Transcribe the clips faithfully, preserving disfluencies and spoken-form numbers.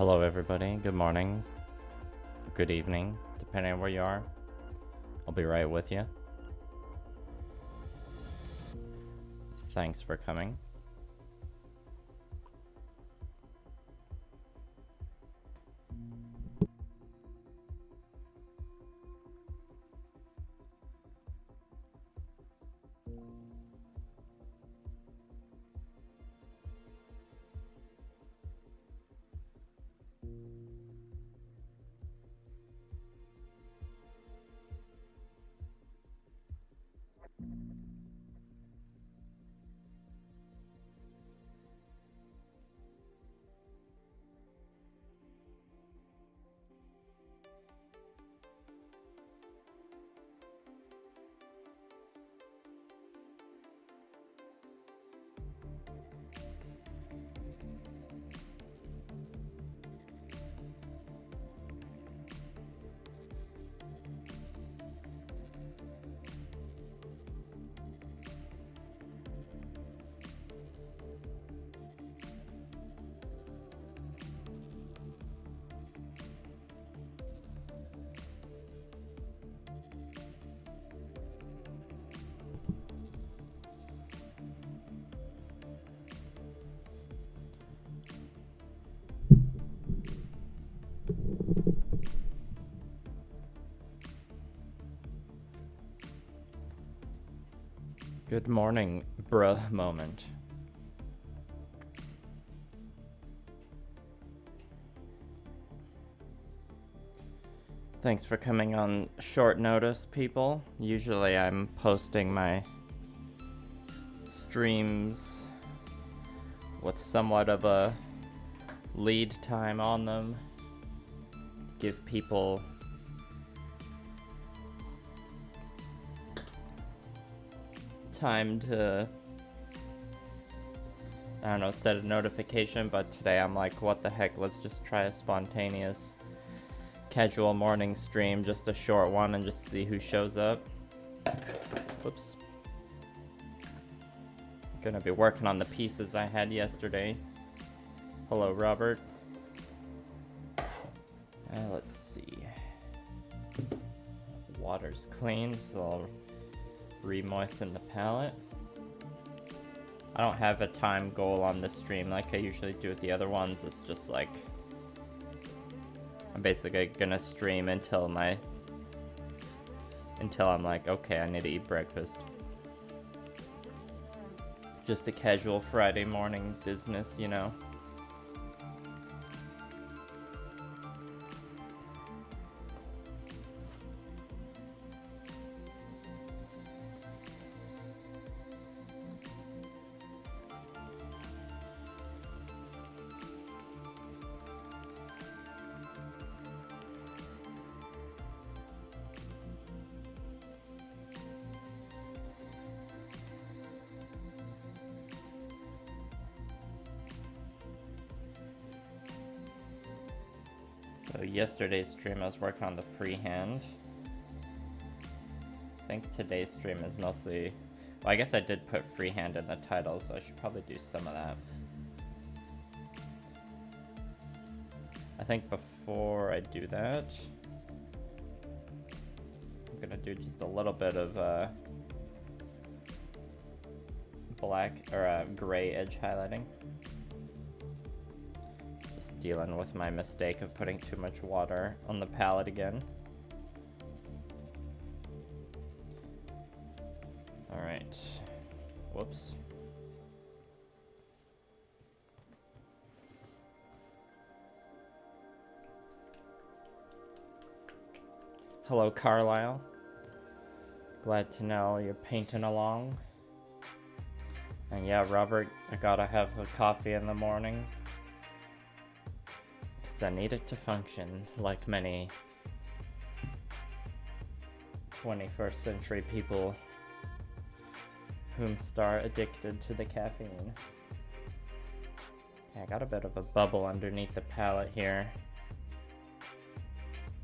Hello everybody, good morning, good evening, depending on where you are. I'll be right with you. Thanks for coming. Good morning, bruh moment. Thanks for coming on short notice, people. Usually I'm posting my streams with somewhat of a lead time on them. Give people time to, I don't know, set a notification, but today I'm like, what the heck, let's just try a spontaneous casual morning stream, just a short one, and just see who shows up. Whoops. Gonna be working on the pieces I had yesterday. Hello, Robert. Uh, let's see. Water's clean, so I'll re-moisten the palette. I don't have a time goal on this stream like I usually do with the other ones. It's just like, I'm basically gonna stream until my, until I'm like, okay, I need to eat breakfast. Just a casual Friday morning business, you know. Yesterday's stream I was working on the freehand. I think today's stream is mostly, well, I guess I did put freehand in the title, so I should probably do some of that. I think before I do that, I'm gonna do just a little bit of uh, black or uh, gray edge highlighting. Dealing with my mistake of putting too much water on the palette again. All right. Whoops. Hello, Carlisle. Glad to know you're painting along. And yeah, Robert, I gotta have a coffee in the morning. I need it to function like many twenty-first century people whom star addicted to the caffeine. I got a bit of a bubble underneath the palette here.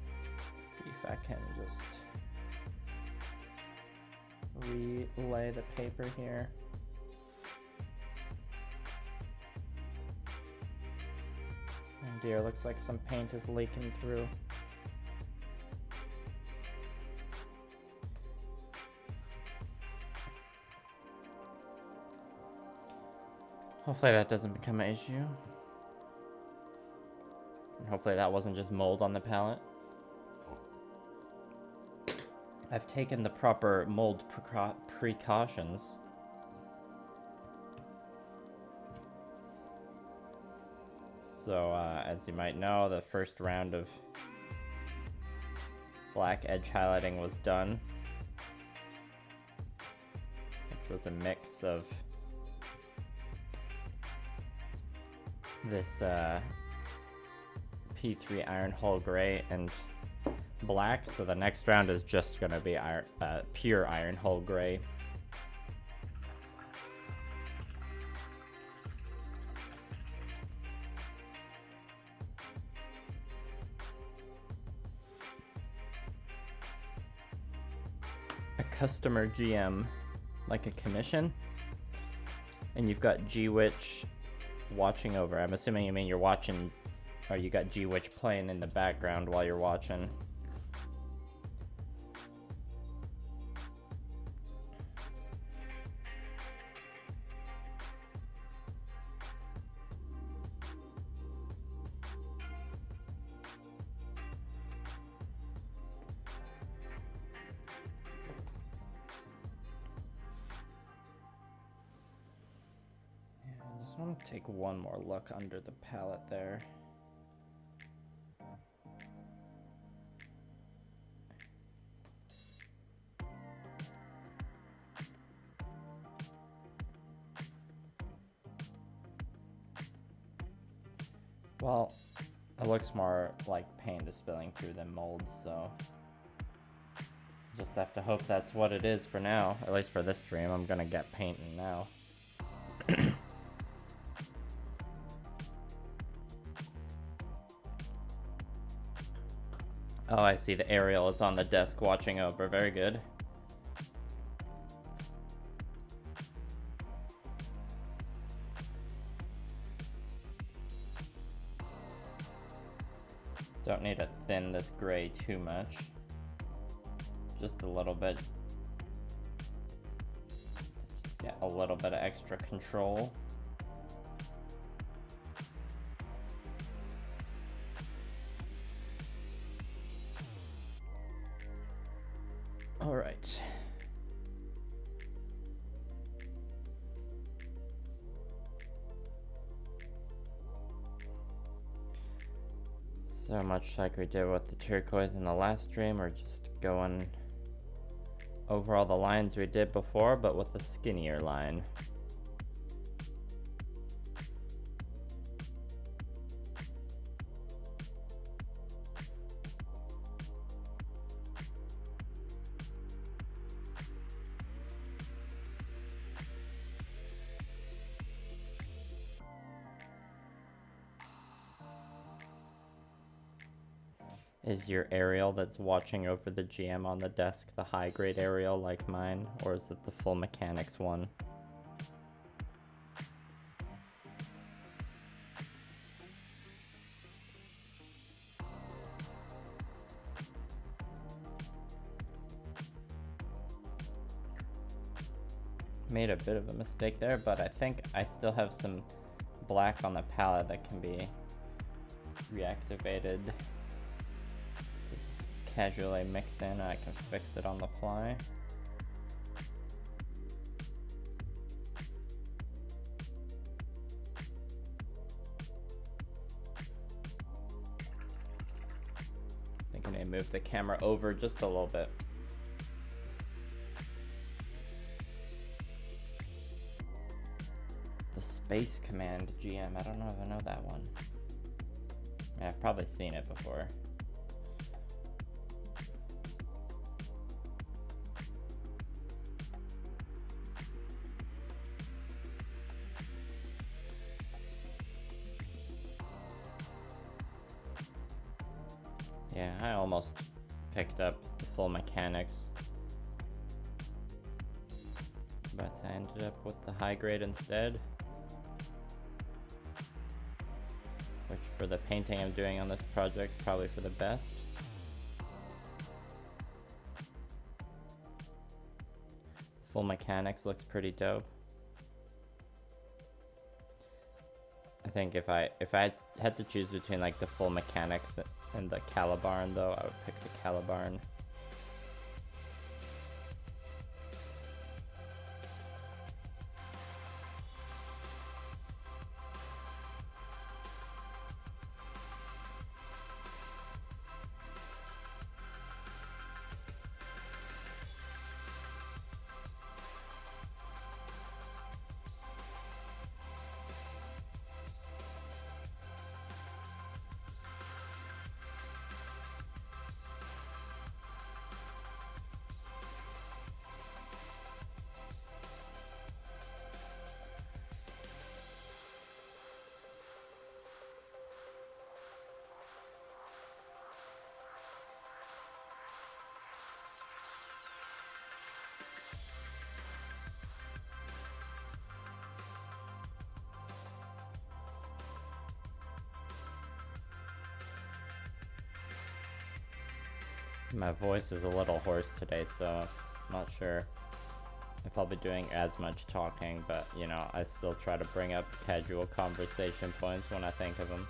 Let's see if I can just relay the paper here. dear, looks like some paint is leaking through. Hopefully that doesn't become an issue. And hopefully that wasn't just mold on the palette. I've taken the proper mold precautions. So, uh, as you might know, the first round of black edge highlighting was done, which was a mix of this uh, P three Ironhole gray and black. So the next round is just going to be iron, uh, pure Ironhole gray. Customer G M, like a commission, and you've got G-Witch watching over. I'm assuming you mean you're watching, or you got G-Witch playing in the background while you're watching. Take one more look under the palette there. Well, it looks more like paint is spilling through than mold, so just have to hope that's what it is for now. At least for this stream, I'm gonna get painting now. Oh, I see the Aerial is on the desk watching over. Very good. Don't need to thin this gray too much. Just a little bit. Just get a little bit of extra control. So much like we did with the turquoise in the last stream, or just going over all the lines we did before, but with a skinnier line. Is your Aerial that's watching over the G M on the desk the high grade Aerial like mine, or is it the full mechanics one? Made a bit of a mistake there, but I think I still have some black on the palette that can be reactivated. Casually mix in, I can fix it on the fly. I think I need to move the camera over just a little bit. The Space Command G M, I don't know if I know that one. Yeah, I've probably seen it before. Yeah, I almost picked up the full mechanics, but I ended up with the high grade instead. which for the painting I'm doing on this project is probably for the best. Full mechanics looks pretty dope. I think if I if I had to choose between like the full mechanics and the Calibarn though, I would pick the Calibarn. My voice is a little hoarse today, so I'm not sure if I'll be doing as much talking, but you know, I still try to bring up casual conversation points when I think of them.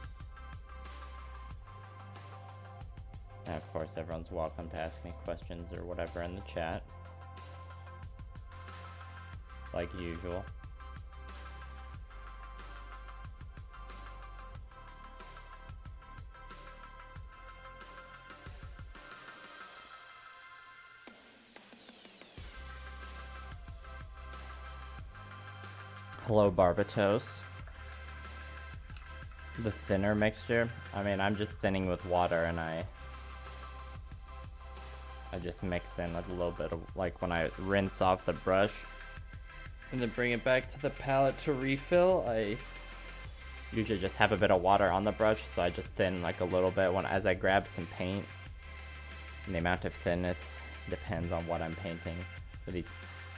And of course, everyone's welcome to ask me questions or whatever in the chat, like usual. Hello, Barbatos. The thinner mixture? I mean, I'm just thinning with water, and I... I just mix in a little bit of... Like, when I rinse off the brush, and then bring it back to the palette to refill, I usually just have a bit of water on the brush, so I just thin, like, a little bit when as I grab some paint. And the amount of thinness depends on what I'm painting. For these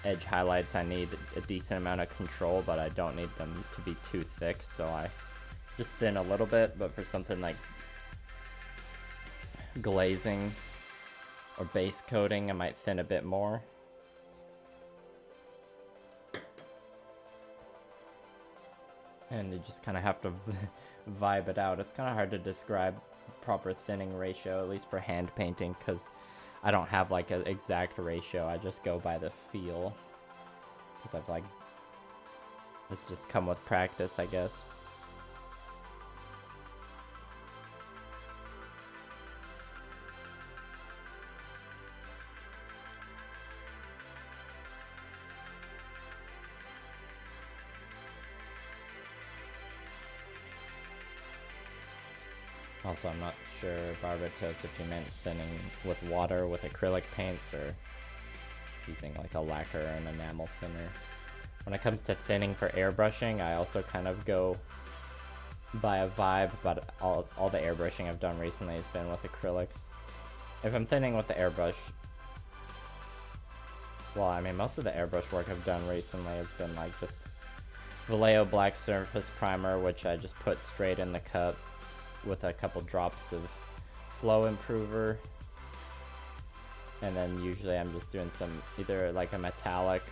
edge highlights, I need a decent amount of control, but I don't need them to be too thick, so I just thin a little bit. But for something like glazing or base coating, I might thin a bit more. And you just kind of have to vibe it out. It's kind of hard to describe proper thinning ratio, at least for hand painting, because I don't have like an exact ratio. I just go by the feel, because I've like, it's just come with practice, I guess. Also, I'm not sure, Barbatos, if you meant thinning with water with acrylic paints or using like a lacquer or an enamel thinner. When it comes to thinning for airbrushing, I also kind of go by a vibe, but all, all the airbrushing I've done recently has been with acrylics. If I'm thinning with the airbrush, well, I mean, most of the airbrush work I've done recently has been like just Vallejo black surface primer, which I just put straight in the cup with a couple drops of flow improver, and then usually I'm just doing some either like a metallic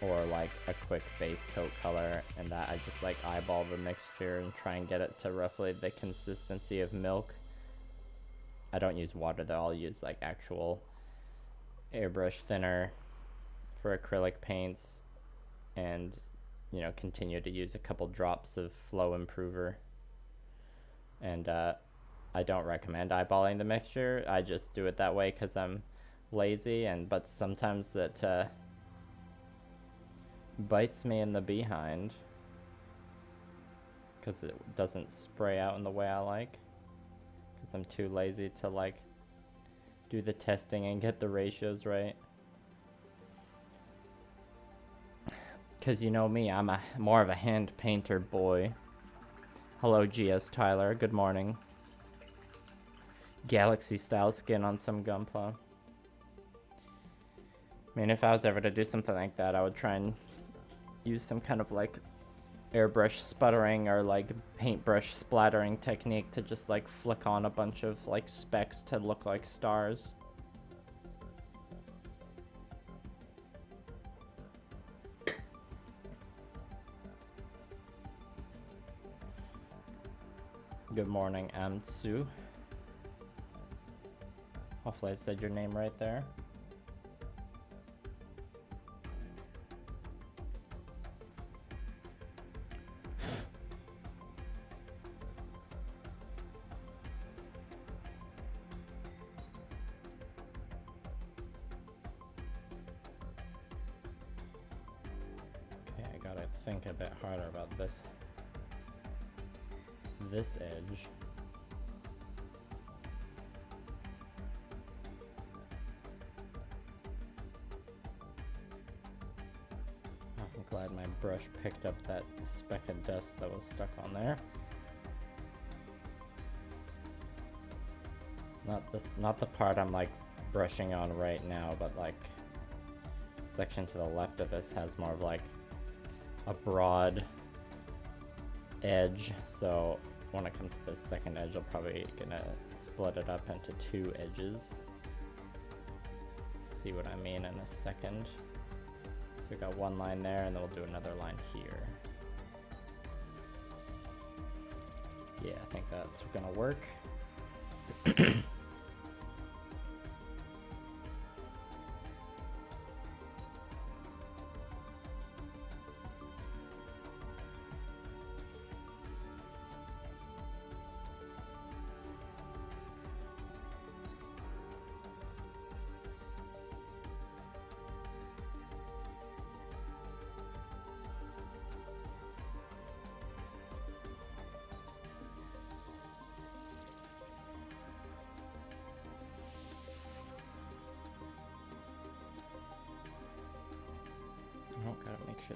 or like a quick base coat color, and that I just like eyeball the mixture and try and get it to roughly the consistency of milk. I don't use water though, I'll use like actual airbrush thinner for acrylic paints, and you know, continue to use a couple drops of flow improver. And uh, I don't recommend eyeballing the mixture. I just do it that way because I'm lazy, and but sometimes that uh, bites me in the behind because it doesn't spray out in the way I like, because I'm too lazy to like do the testing and get the ratios right. Because you know me, I'm a more of a hand painter boy. Hello, G S Tyler. Good morning. Galaxy style skin on some Gunpla. I mean, if I was ever to do something like that, I would try and use some kind of like airbrush sputtering or like paintbrush splattering technique to just like flick on a bunch of like specks to look like stars. Good morning, Amtsu. Hopefully I said your name right there. Okay, I gotta think a bit harder about this. This edge. Oh, I'm glad my brush picked up that speck of dust that was stuck on there. Not this, not the part I'm like brushing on right now, but like section to the left of this has more of like a broad edge, so when it comes to the second edge, I'm probably gonna split it up into two edges. See what I mean in a second. So we got one line there, and then we'll do another line here. Yeah, I think that's gonna work.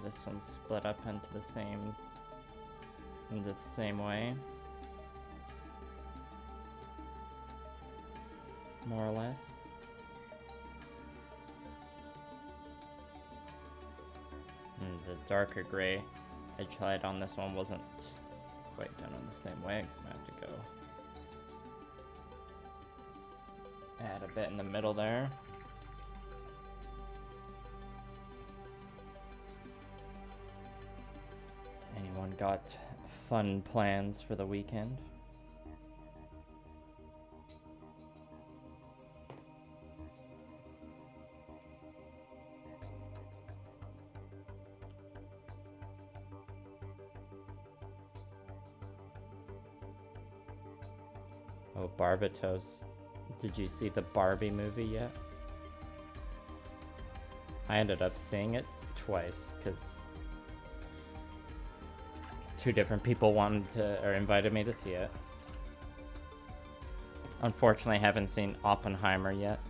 This one's split up into the same, into the same way, more or less. And the darker gray edge highlight on this one wasn't quite done in the same way. I have to go add a bit in the middle there. Got fun plans for the weekend? Oh, Barbatos. Did you see the Barbie movie yet? I ended up seeing it twice because two different people wanted to, or invited me to see it. Unfortunately, I haven't seen Oppenheimer yet.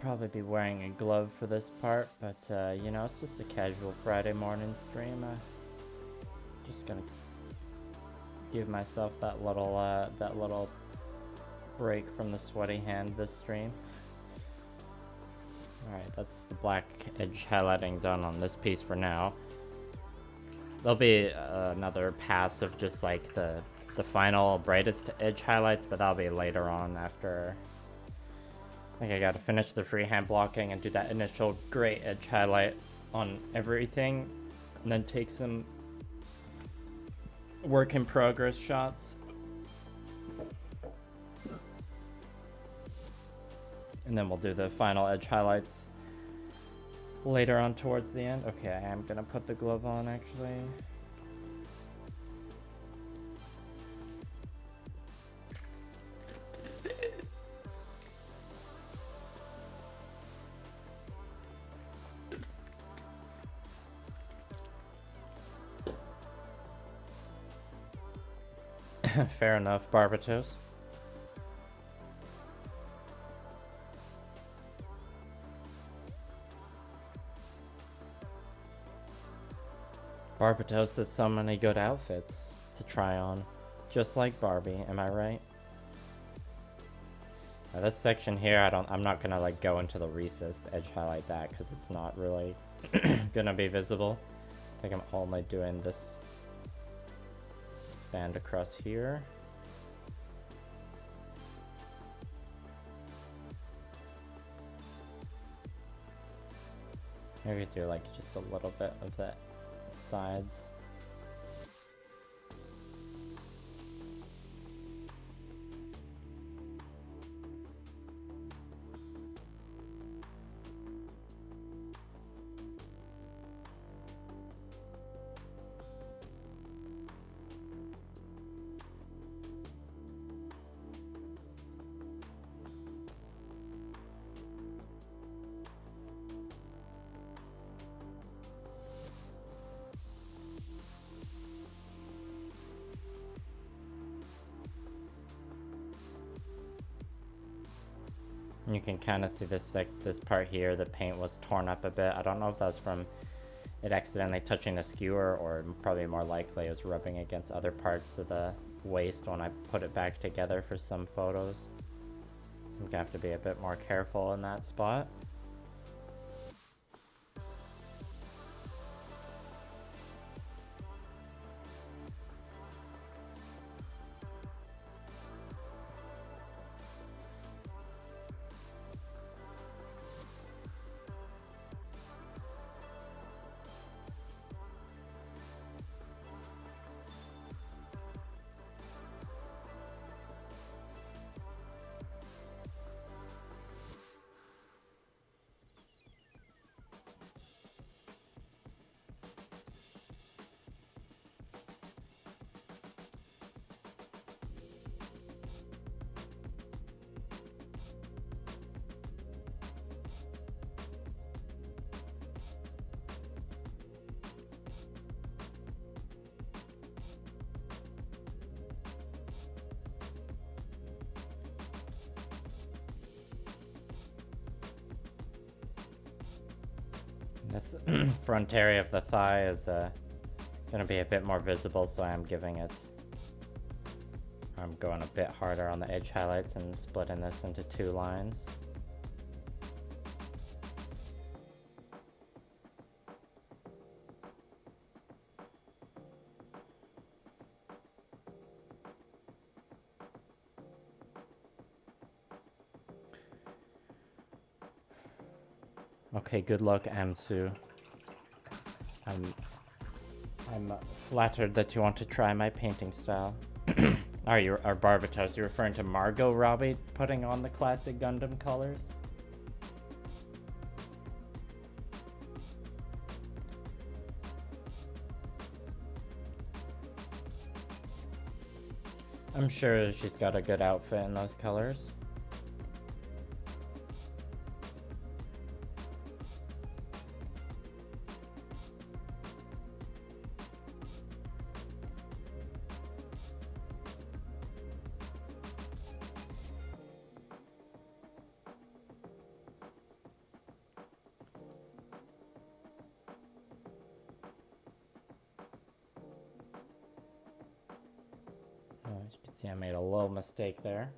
Probably be wearing a glove for this part, but uh, you know, it's just a casual Friday morning stream. I'm just gonna give myself that little uh, that little break from the sweaty hand this stream. Alright, that's the black edge highlighting done on this piece for now. There'll be uh, another pass of just like the, the final brightest edge highlights, but that'll be later on after. I think I gotta finish the freehand blocking and do that initial gray edge highlight on everything, and then take some work in progress shots. And then we'll do the final edge highlights later on towards the end. Okay, I am gonna put the glove on actually. Fair enough, Barbatos. Barbatos has so many good outfits to try on, just like Barbie, am I right? Now this section here, I don't, I'm not gonna like go into the recessed edge highlight that because it's not really gonna be visible. I think I'm only doing this band across here. Maybe do like just a little bit of that sides. You can kind of see this like this part here, the paint was torn up a bit. I don't know if that's from it accidentally touching the skewer, or probably more likely it was rubbing against other parts of the waist when I put it back together for some photos. So I'm gonna have to be a bit more careful in that spot. This front area of the thigh is uh, going to be a bit more visible, so I'm giving it, I'm going a bit harder on the edge highlights and splitting this into two lines. Okay, good luck, Amsu. I'm, I'm flattered that you want to try my painting style. Are you, are Barbatos, you're referring to Margot Robbie putting on the classic Gundam colors? I'm sure she's got a good outfit in those colors. See, I made a little mistake there.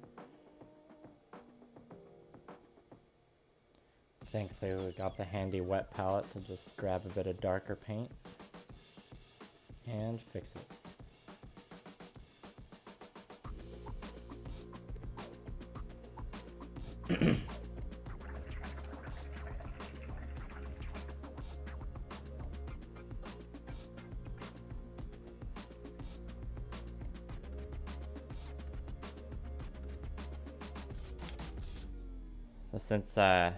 Thankfully we got the handy wet palette to just grab a bit of darker paint and fix it. So since uh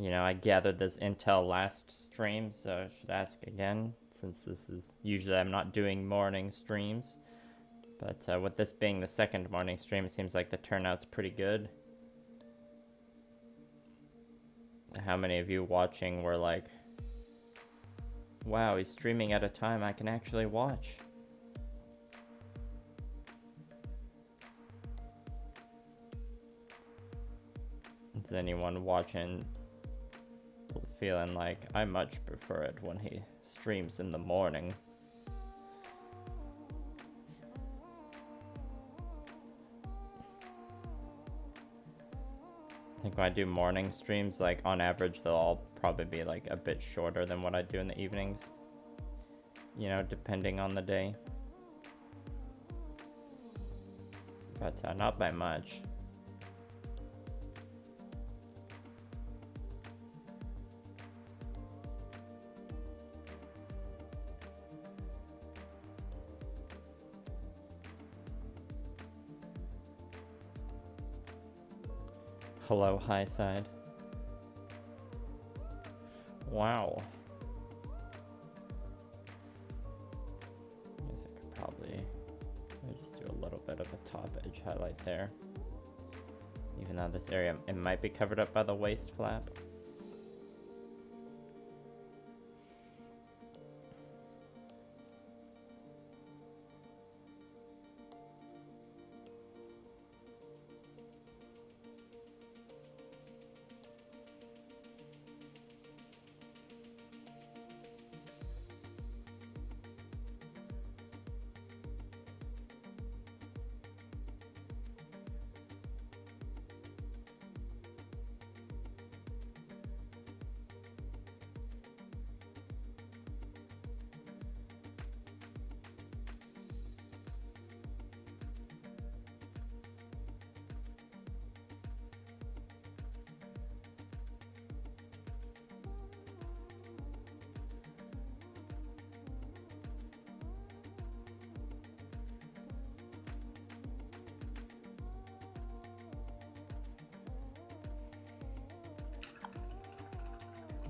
you know, I gathered this intel last stream, so I should ask again, since this is usually I'm not doing morning streams, but uh, with this being the second morning stream, it seems like the turnout's pretty good. How many of you watching were like, wow, he's streaming at a time I can actually watch? Is anyone watching feeling like, I much prefer it when he streams in the morning? I think when I do morning streams, like on average, they'll all probably be like a bit shorter than what I do in the evenings, you know, depending on the day. But uh, not by much. Hello, high side. Wow. I guess I could probably I'll just do a little bit of a top edge highlight there. Even though this area, it might be covered up by the waist flap.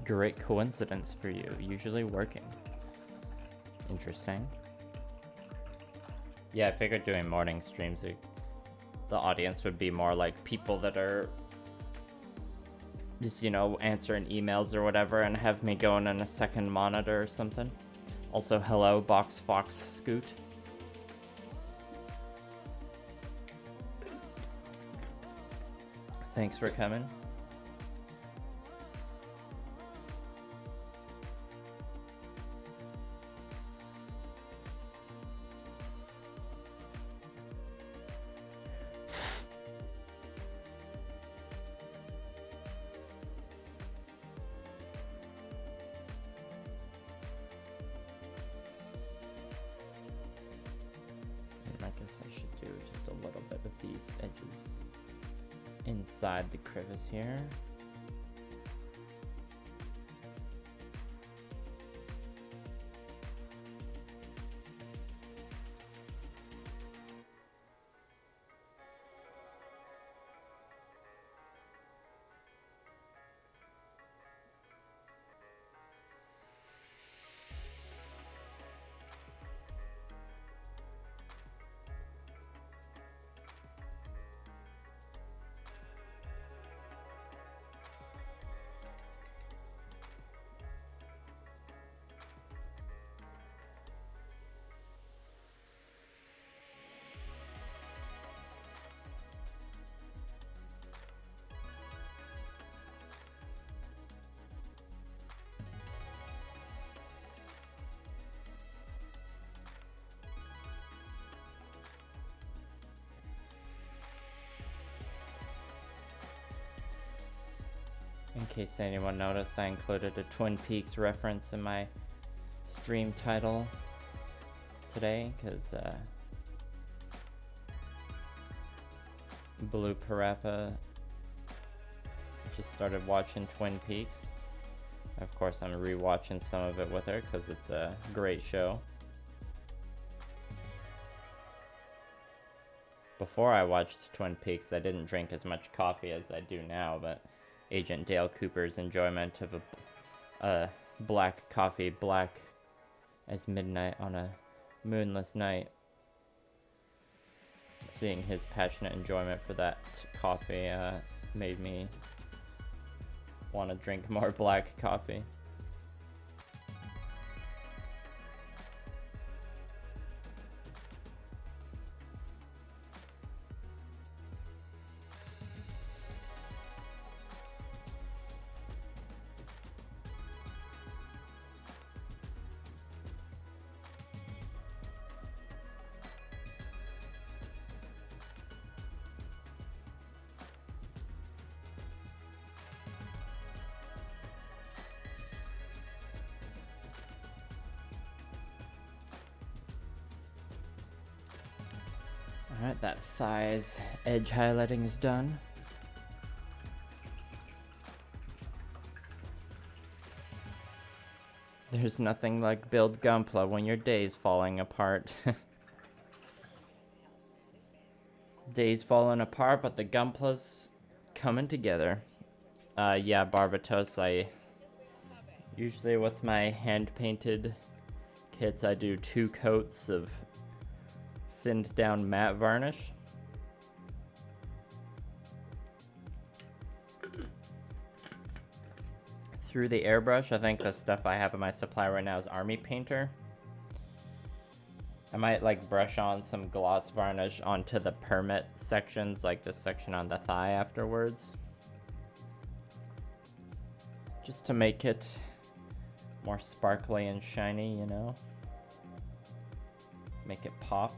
Great coincidence for you, usually working. Interesting. Yeah, I figured doing morning streams, the audience would be more like people that are just, you know, answering emails or whatever and have me going on a second monitor or something. Also, hello, Box Fox Scoot. Thanks for coming. The crevice here. In case anyone noticed, I included a Twin Peaks reference in my stream title today, because uh, Blue Parappa just started watching Twin Peaks. Of course, I'm rewatching some of it with her because it's a great show. Before I watched Twin Peaks, I didn't drink as much coffee as I do now, but Agent Dale Cooper's enjoyment of a, a black coffee, black as midnight on a moonless night, seeing his passionate enjoyment for that coffee uh, made me want to drink more black coffee. Alright, that thighs edge highlighting is done. There's nothing like build Gunpla when your day's falling apart. Day's falling apart, but the Gunpla's coming together. Uh, yeah, Barbatos, I usually with my hand-painted kits, I do two coats of thinned down matte varnish. Through the airbrush, I think the stuff I have in my supply right now is Army Painter. I might like brush on some gloss varnish onto the permit sections, like this section on the thigh afterwards, just to make it more sparkly and shiny, you know, make it pop.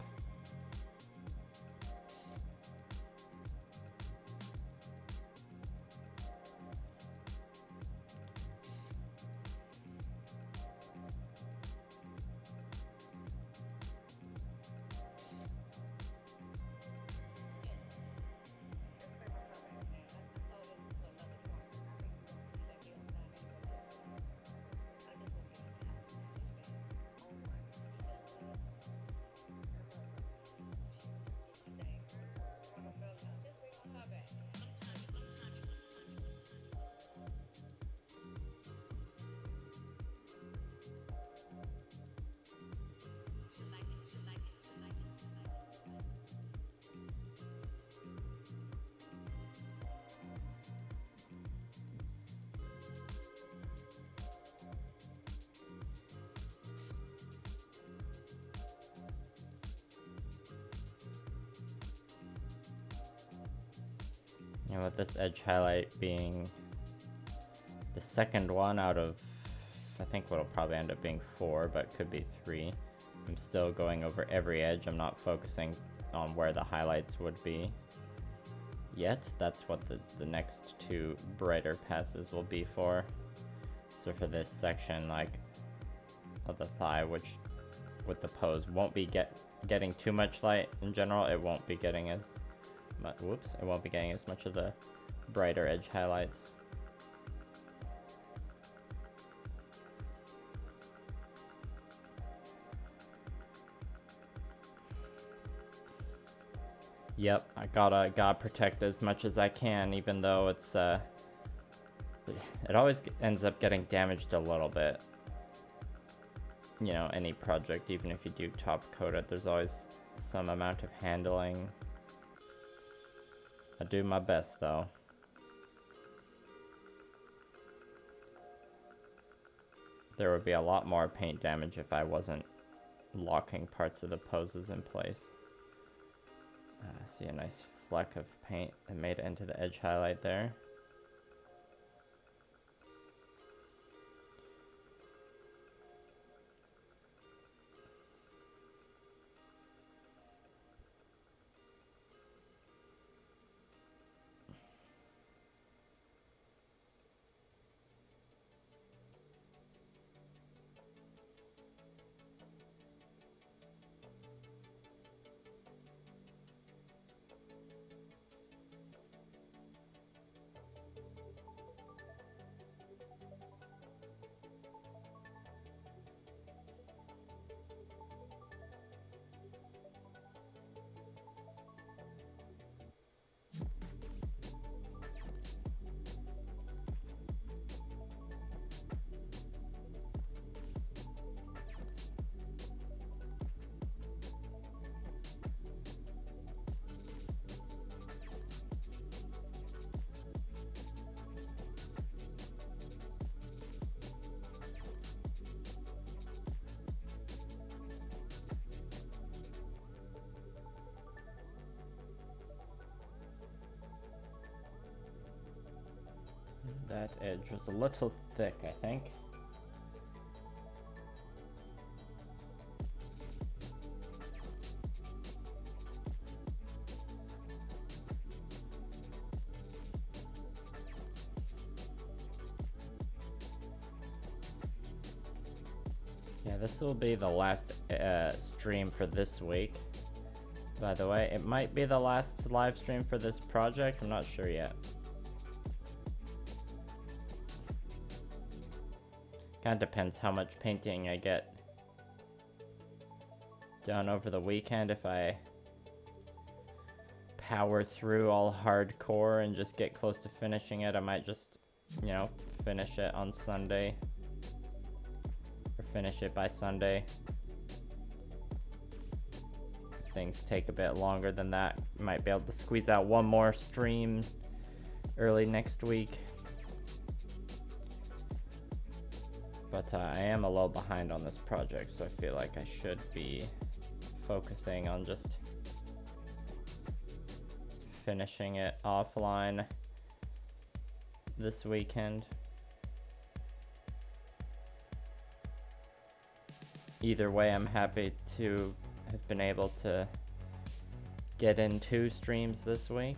And with this edge highlight being the second one out of, I think what'll probably end up being four, but could be three. I'm still going over every edge. I'm not focusing on where the highlights would be yet. That's what the, the next two brighter passes will be for. So for this section, like, of the thigh, which with the pose won't be get getting too much light in general, it won't be getting as Whoops, I won't be getting as much of the brighter edge highlights. Yep, I gotta gotta protect as much as I can, even though it's uh, it always ends up getting damaged a little bit. You know, any project, even if you do top coat it, there's always some amount of handling. I do my best though. There would be a lot more paint damage if I wasn't locking parts of the poses in place. I uh, see a nice fleck of paint that made it into the edge highlight there. That edge was a little thick, I think. Yeah, this will be the last uh, stream for this week. By the way, it might be the last live stream for this project, I'm not sure yet. Kind of depends how much painting I get done over the weekend. If I power through all hardcore and just get close to finishing it, I might just, you know, finish it on Sunday. Or finish it by Sunday. If things take a bit longer than that, might be able to squeeze out one more stream early next week. But uh, I am a little behind on this project, so I feel like I should be focusing on just finishing it offline this weekend. Either way, I'm happy to have been able to get in two streams this week.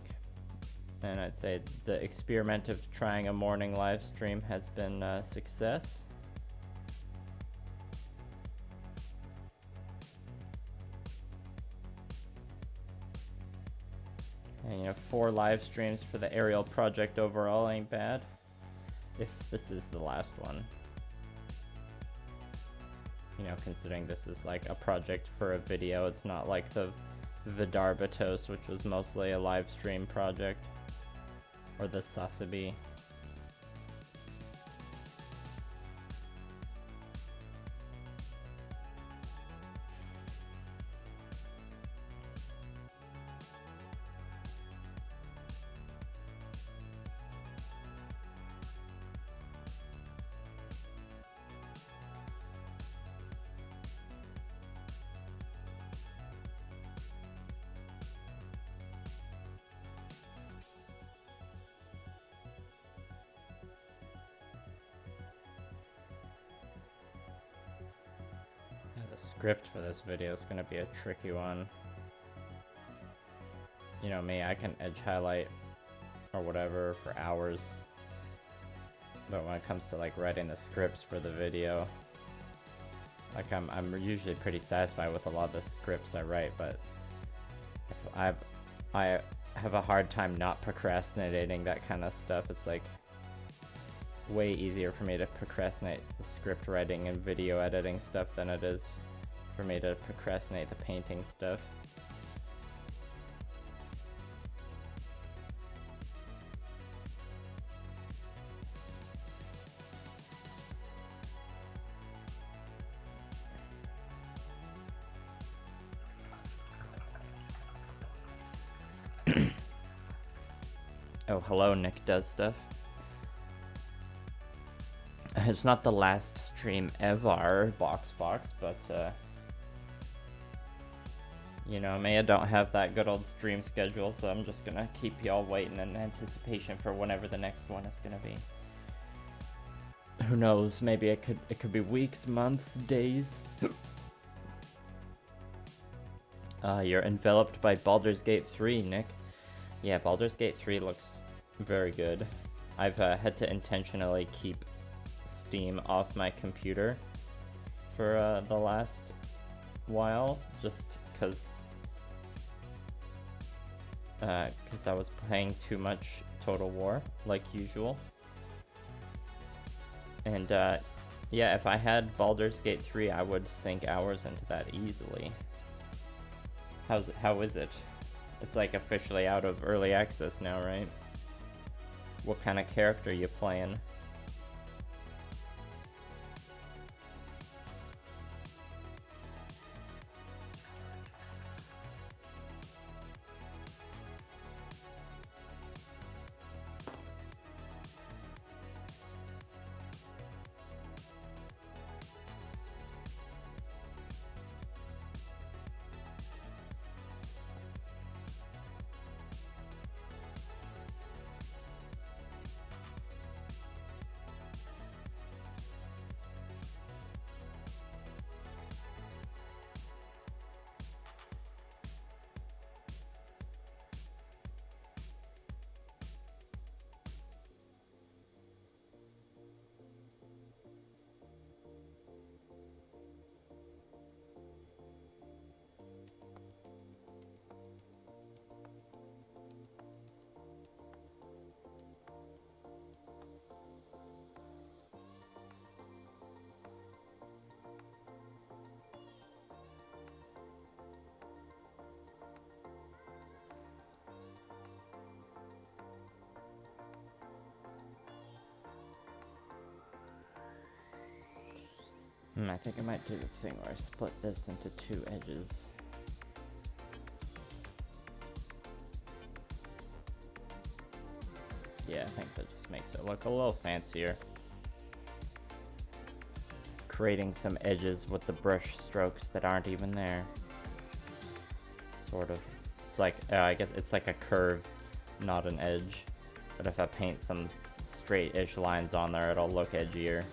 And I'd say the experiment of trying a morning live stream has been a success. And, you know, four live streams for the Aerial project overall ain't bad. If this is the last one. You know, considering this is like a project for a video, it's not like the Vidarbitos, which was mostly a live stream project. Or the Sasabi. Script for this video is going to be a tricky one. You know me, I can edge highlight or whatever for hours, but when it comes to like writing the scripts for the video, like I'm, I'm usually pretty satisfied with a lot of the scripts I write, but I've, I have a hard time not procrastinating that kind of stuff. It's like way easier for me to procrastinate the script writing and video editing stuff than it is for me to procrastinate the painting stuff. Oh, hello, Nick Does Stuff. It's not the last stream ever, Box Box, but uh, you know me, I don't have that good old stream schedule, so I'm just gonna keep y'all waiting in anticipation for whenever the next one is gonna be. Who knows? Maybe it could it could be weeks, months, days. uh, you're enveloped by Baldur's Gate three, Nick. Yeah, Baldur's Gate three looks very good. I've uh, had to intentionally keep Steam off my computer for uh, the last while, just because uh, because I was playing too much Total War, like usual. And uh, yeah, if I had Baldur's Gate three, I would sink hours into that easily. How's it, how is it? It's like officially out of early access now, right? What kind of character are you playing? Hmm, I think I might do the thing where I split this into two edges. Yeah, I think that just makes it look a little fancier. Creating some edges with the brush strokes that aren't even there. Sort of. It's like, uh, I guess it's like a curve, not an edge. But if I paint some straight-ish lines on there, it'll look edgier.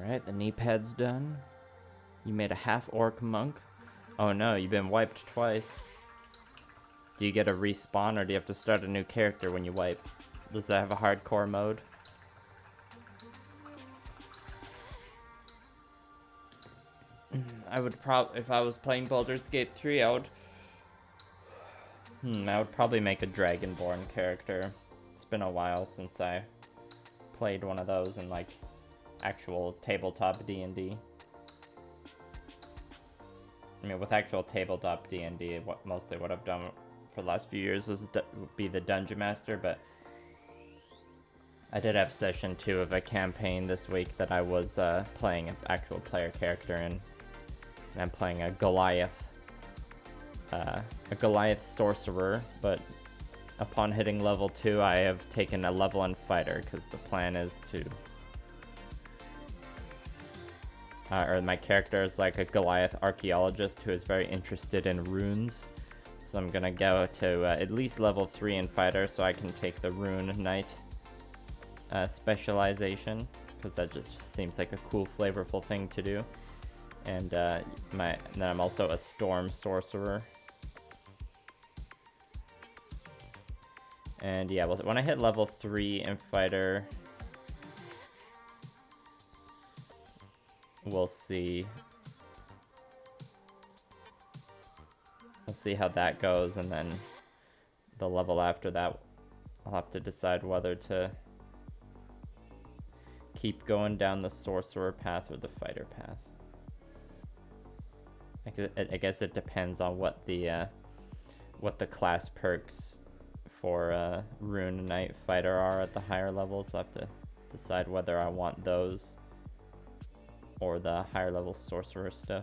Alright, the knee pad's done. You made a half-orc monk. Oh no, you've been wiped twice. Do you get a respawn, or do you have to start a new character when you wipe? Does that have a hardcore mode? I would probably, if I was playing Baldur's Gate three, I would... Hmm, I would probably make a Dragonborn character. It's been a while since I played one of those in, like, actual tabletop D and D. I mean, with actual tabletop D and D, what mostly what I've done for the last few years is be the Dungeon Master, but I did have session two of a campaign this week that I was uh, playing an actual player character in, and I'm playing a Goliath, uh, a Goliath sorcerer, but upon hitting level two, I have taken a level in fighter, because the plan is to Uh, or my character is like a Goliath archaeologist who is very interested in runes. So I'm gonna go to uh, at least level three in fighter so I can take the Rune Knight uh, specialization, because that just, just seems like a cool, flavorful thing to do. And, uh, my, and then I'm also a Storm Sorcerer. And yeah, well, when I hit level three in fighter, we'll see. We'll see how that goes, and then the level after that, I'll have to decide whether to keep going down the sorcerer path or the fighter path. I guess it, I guess it depends on what the uh, what the class perks for uh, Rune Knight fighter are at the higher levels. I'll have to decide whether I want those or the higher level sorcerer stuff.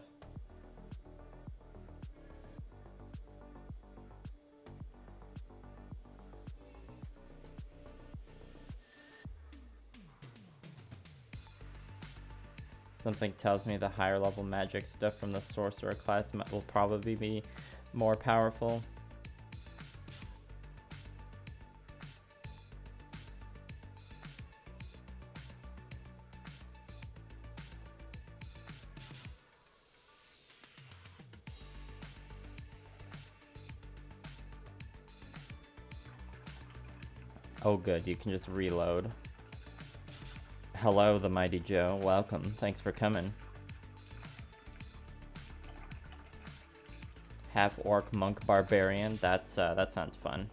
Something tells me the higher level magic stuff from the sorcerer class will probably be more powerful. Oh good, you can just reload. Hello, the Mighty Joe. Welcome. Thanks for coming. Half orc monk barbarian. That's uh, that sounds fun.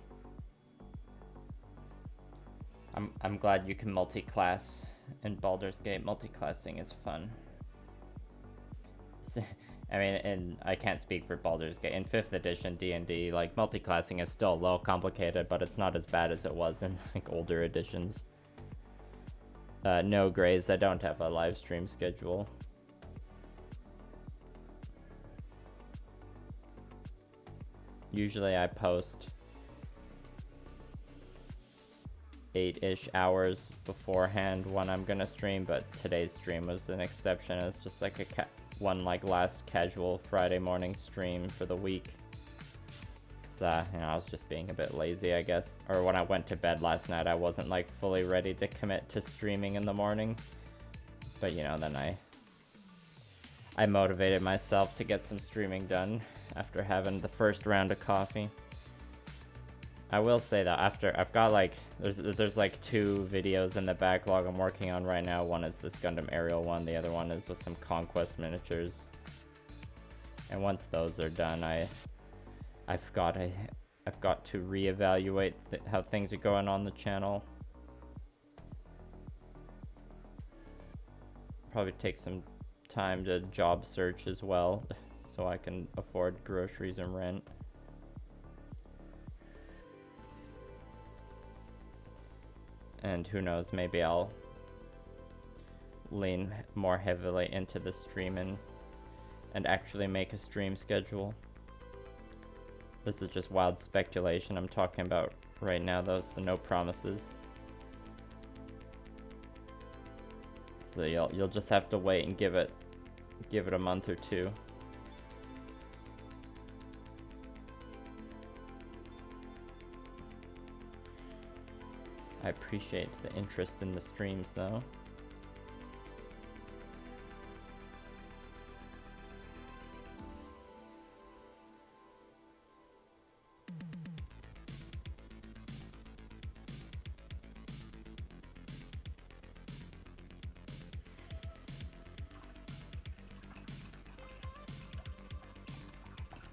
I'm I'm glad you can multi-class in Baldur's Gate. Multi-classing is fun. I mean, and I can't speak for Baldur's Gate. In fifth edition D and D, like, multi-classing is still a little complicated, but it's not as bad as it was in, like, older editions. Uh, no, Grays, I don't have a live stream schedule. Usually I post eight-ish hours beforehand when I'm gonna stream, but today's stream was an exception. It's just like a cat. One like last casual Friday morning stream for the week. So uh, you know, I was just being a bit lazy, I guess. Or when I went to bed last night, I wasn't like fully ready to commit to streaming in the morning. But you know, then I I motivated myself to get some streaming done after having the first round of coffee. I will say that after I've got like there's there's like two videos in the backlog I'm working on right now. One is this Gundam Aerial one, the other one is with some Conquest miniatures. And once those are done, I I've got I I've got to reevaluate th how things are going on the channel. Probably take some time to job search as well, so I can afford groceries and rent. And who knows, maybe I'll lean more heavily into the stream and, and actually make a stream schedule. This is just wild speculation I'm talking about right now though, so no promises. So you'll, you'll just have to wait and give it, give it a month or two. I appreciate the interest in the streams, though.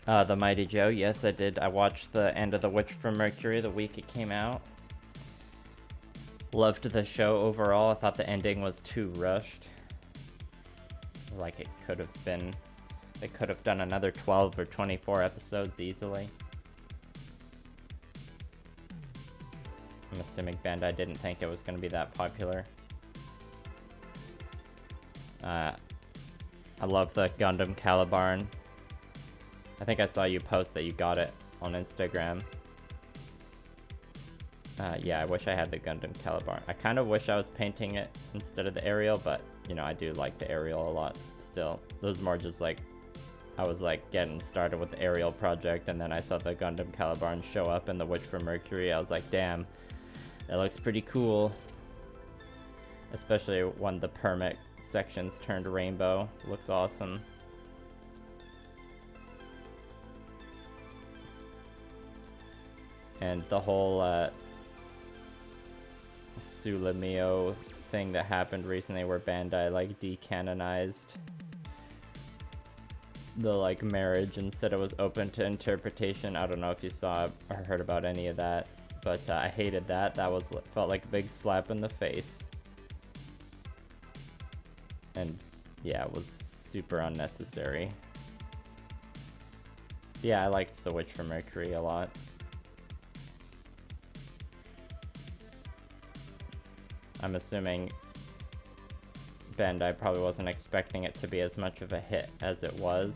Uh, the Mighty Joe, yes, I did. I watched the end of The Witch from Mercury the week it came out. Loved the show overall. I thought the ending was too rushed. Like it could have been, they could have done another twelve or twenty-four episodes easily. I'm assuming Bandai didn't think it was going to be that popular. Uh, I love the Gundam Calibarn. I think I saw you post that you got it on Instagram. Uh, yeah, I wish I had the Gundam Calibarn. I kind of wish I was painting it instead of the Aerial, but, you know, I do like the Aerial a lot still. Those more just, like, I was, like, getting started with the Aerial project, and then I saw the Gundam Calibarn show up in The Witch from Mercury. I was like, damn, that looks pretty cool. Especially when the permit sections turned rainbow. Looks awesome. And the whole, uh... Sulamio thing that happened recently where Bandai like decanonized the like marriage and said it was open to interpretation. I don't know if you saw or heard about any of that, but uh, I hated that. That was felt like a big slap in the face, and yeah, it was super unnecessary. Yeah, I liked The Witch from Mercury a lot. I'm assuming Bandai probably wasn't expecting it to be as much of a hit as it was.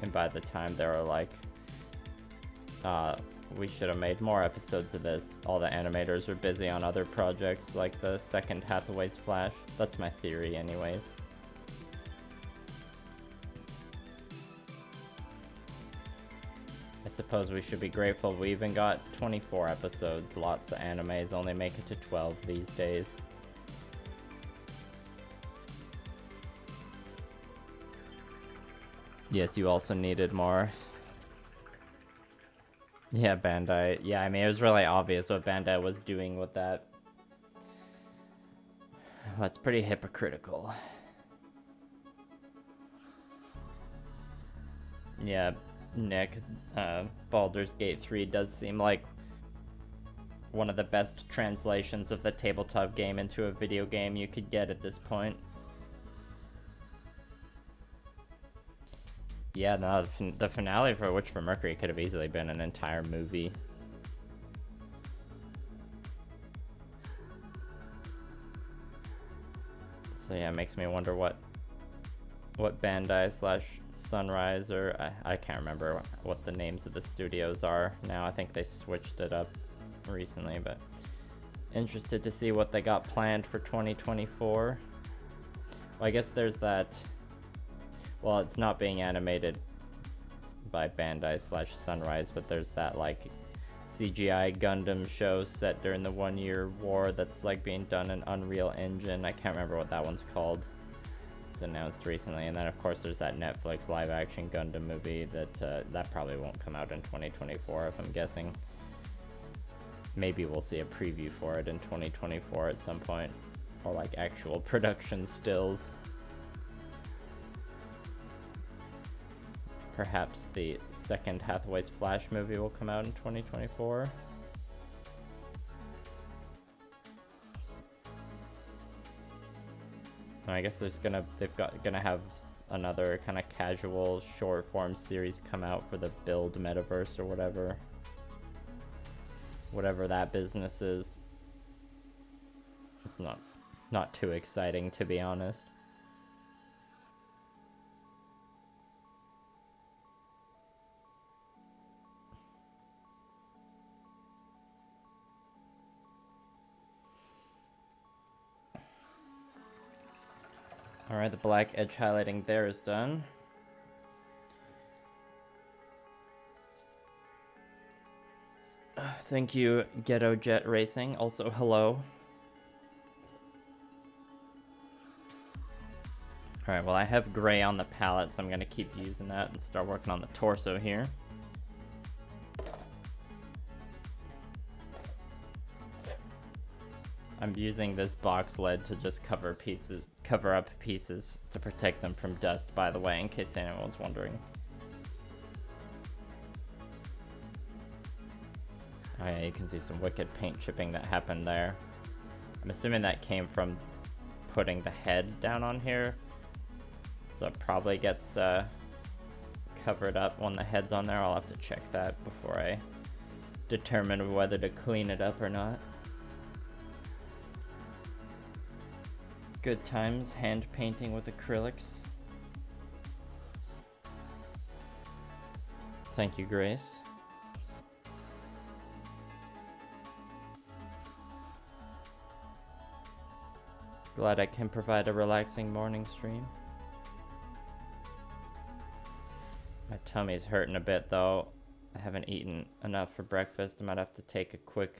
And by the time they were like, uh, we should have made more episodes of this. All the animators were busy on other projects like the second Hathaway's Flash. That's my theory anyways. I suppose we should be grateful we even got twenty-four episodes. Lots of animes only make it to twelve these days. Yes, you also needed more. Yeah, Bandai. Yeah, I mean, it was really obvious what Bandai was doing with that. Well, it's pretty hypocritical. Yeah. Nick, uh, Baldur's Gate three does seem like one of the best translations of the tabletop game into a video game you could get at this point. Yeah, no, the finale for Witch from Mercury could have easily been an entire movie. So yeah, it makes me wonder what what Bandai slash Sunrise, or I, I can't remember what the names of the studios are now. I think they switched it up recently, but interested to see what they got planned for twenty twenty-four. Well, I guess there's that, well, it's not being animated by Bandai slash Sunrise, but there's that like C G I Gundam show set during the one year war that's like being done in Unreal Engine. I can't remember what that one's called. Announced recently, and then of course there's that Netflix live-action Gundam movie that uh, that probably won't come out in twenty twenty-four if I'm guessing. maybe we'll see a preview for it in twenty twenty-four at some point, or like actual production stills. Perhaps the second Hathaway's Flash movie will come out in twenty twenty-four. I guess there's gonna they've got gonna have another kind of casual short form series come out for the Build Metaverse or whatever, whatever that business is. It's not not too exciting, to be honest. Alright, the black edge highlighting there is done. Uh, thank you, Ghetto Jet Racing. Also, hello. Alright, well, I have gray on the palette, so I'm going to keep using that and start working on the torso here. I'm using this box lid to just cover pieces, cover up pieces to protect them from dust, by the way, in case anyone's wondering. Oh yeah, you can see some wicked paint chipping that happened there. I'm assuming that came from putting the head down on here. So it probably gets uh, covered up when the head's on there. I'll have to check that before I determine whether to clean it up or not. Good times hand painting with acrylics. Thank you, Grace. Glad I can provide a relaxing morning stream. My tummy's hurting a bit though. I haven't eaten enough for breakfast. I might have to take a quick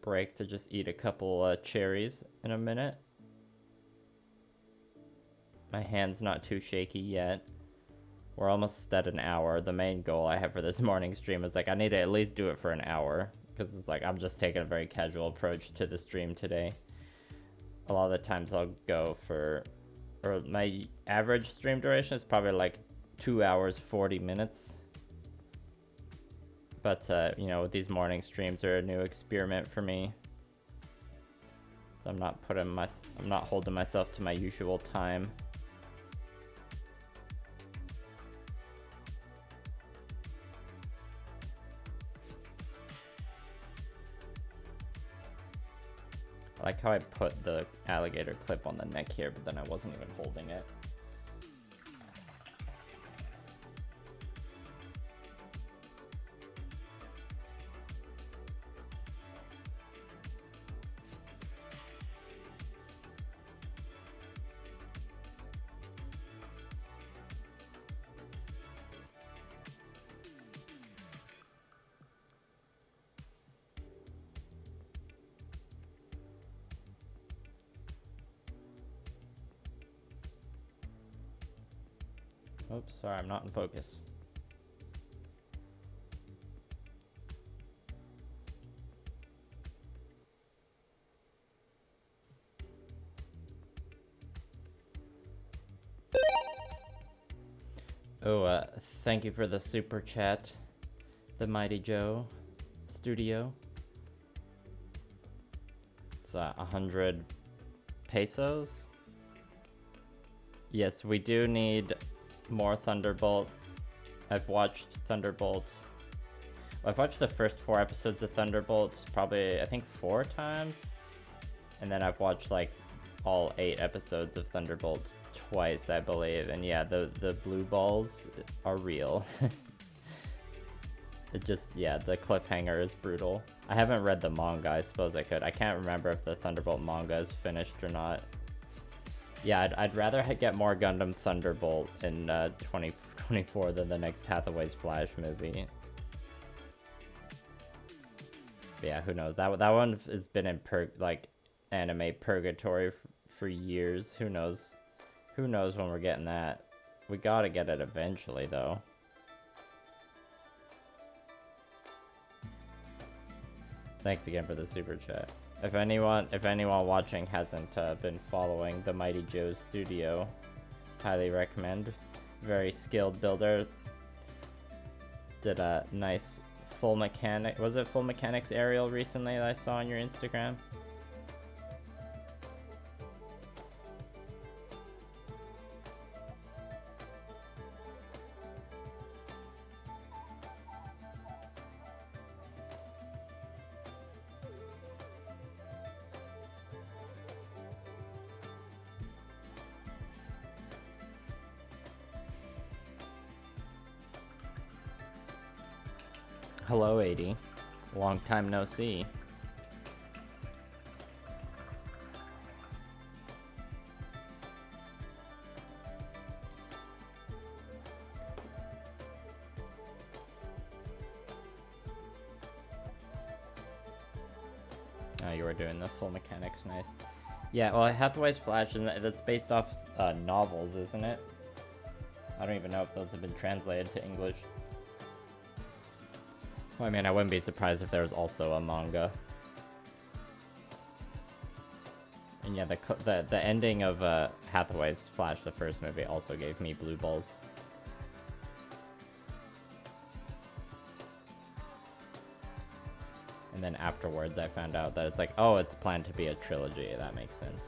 break to just eat a couple uh, cherries in a minute. My hand's not too shaky yet. We're almost at an hour. The main goal I have for this morning stream is like I need to at least do it for an hour, because it's like I'm just taking a very casual approach to the stream today. A lot of the times I'll go for, or my average stream duration is probably like two hours forty minutes. But, uh, you know, these morning streams are a new experiment for me. So I'm not putting my, I'm not holding myself to my usual time. I like how I put the alligator clip on the neck here, but then I wasn't even holding it. Oops, sorry, I'm not in focus. Oh, uh, thank you for the super chat, the Mighty Joe Studio. It's a uh, hundred pesos. Yes, we do need more Thunderbolt. I've watched Thunderbolt. Well, I've watched the first four episodes of Thunderbolt probably, I think, four times. And then I've watched like all eight episodes of Thunderbolt twice, I believe. And yeah, the, the blue balls are real. It just, yeah, the cliffhanger is brutal. I haven't read the manga. I suppose I could. I can't remember if the Thunderbolt manga is finished or not. Yeah, I'd, I'd rather get more Gundam Thunderbolt in uh, twenty twenty-four than the next Hathaway's Flash movie. But yeah, who knows? That that one has been in pur like anime purgatory f for years. Who knows? Who knows when we're getting that? We gotta get it eventually, though. Thanks again for the super chat. If anyone, if anyone watching hasn't uh, been following the Mighty Joe's studio, highly recommend. Very skilled builder. Did a nice full mechanic. Was it full mechanics aerial recently that I saw on your Instagram? Hello, eighty. Long time no see. Oh, you were doing the full mechanics, nice. Yeah, well, Hathaway's Flash, and that's based off uh, novels, isn't it? I don't even know if those have been translated to English. Well, I mean, I wouldn't be surprised if there was also a manga. And yeah, the the, the ending of uh, Hathaway's Flash, the first movie, also gave me blue balls. And then afterwards, I found out that it's like, oh, it's planned to be a trilogy. That makes sense.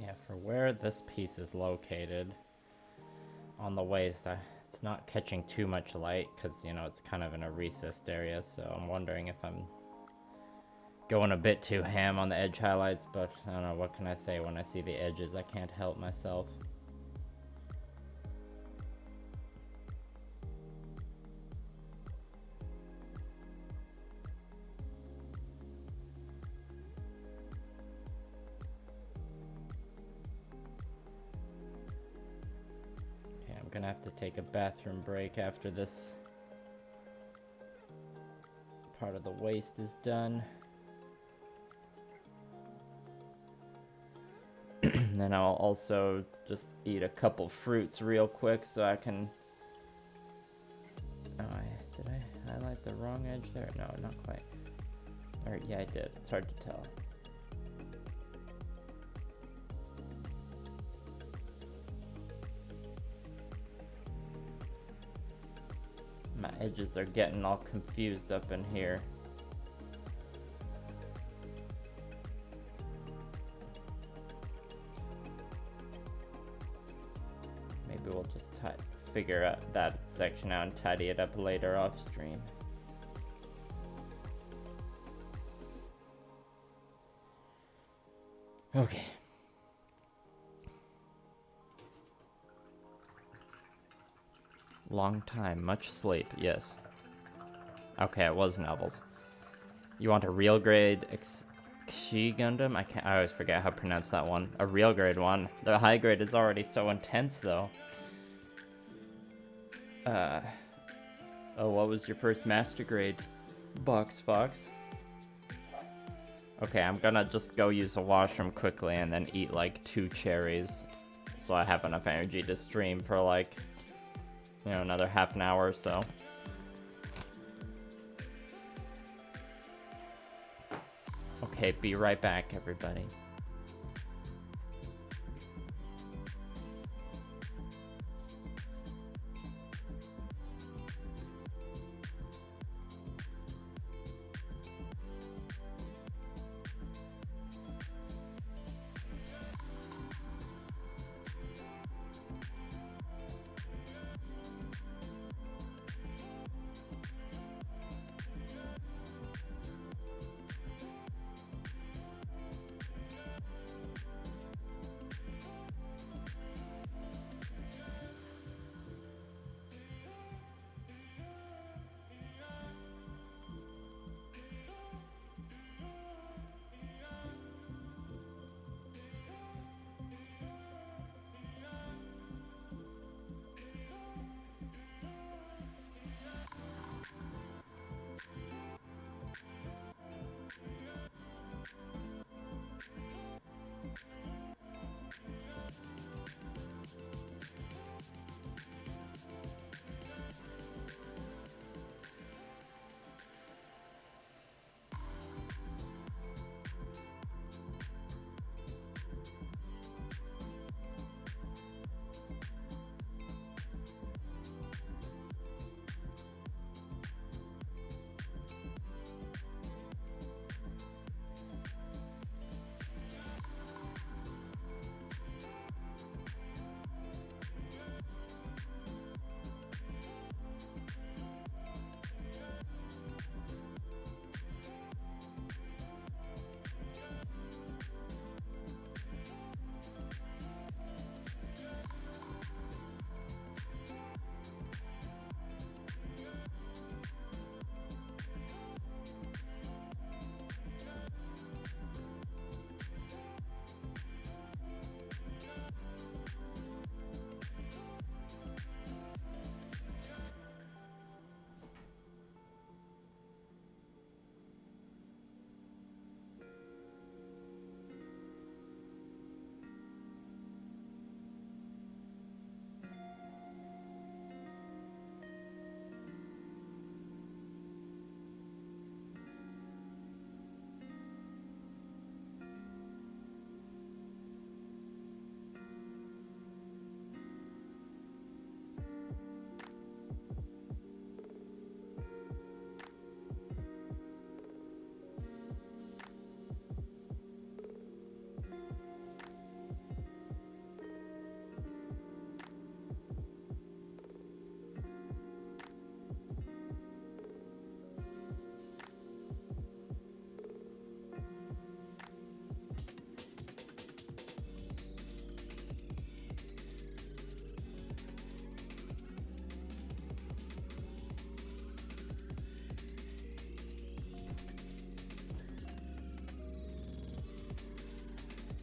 Yeah, for where this piece is located on the waist, I, it's not catching too much light because, you know, it's kind of in a recessed area, so I'm wondering if I'm going a bit too ham on the edge highlights, but I don't know, what can I say when I see the edges? I can't help myself. Take a bathroom break after this part of the waist is done. Then I'll also just eat a couple fruits real quick so I can... Oh, I... did I highlight the wrong edge there? No, not quite. Or, yeah, I did. It's hard to tell. My edges are getting all confused up in here. Maybe we'll just figure out that section out and tidy it up later off stream. Okay. Long time, much sleep, yes. Okay, it was novels. You want a real grade Xi Gundam? I can't, I always forget how to pronounce that one. A real grade one. The high grade is already so intense though. Uh, oh, what was your first master grade? Box Fox. Okay, I'm gonna just go use the washroom quickly and then eat like two cherries. So I have enough energy to stream for like, you know, another half an hour or so. Okay, be right back, everybody.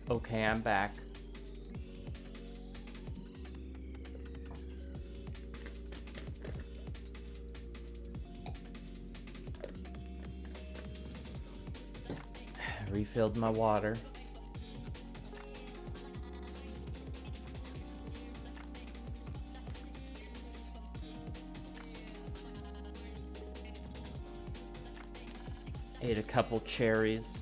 Okay, I'm back. Refilled my water. Ate a couple cherries.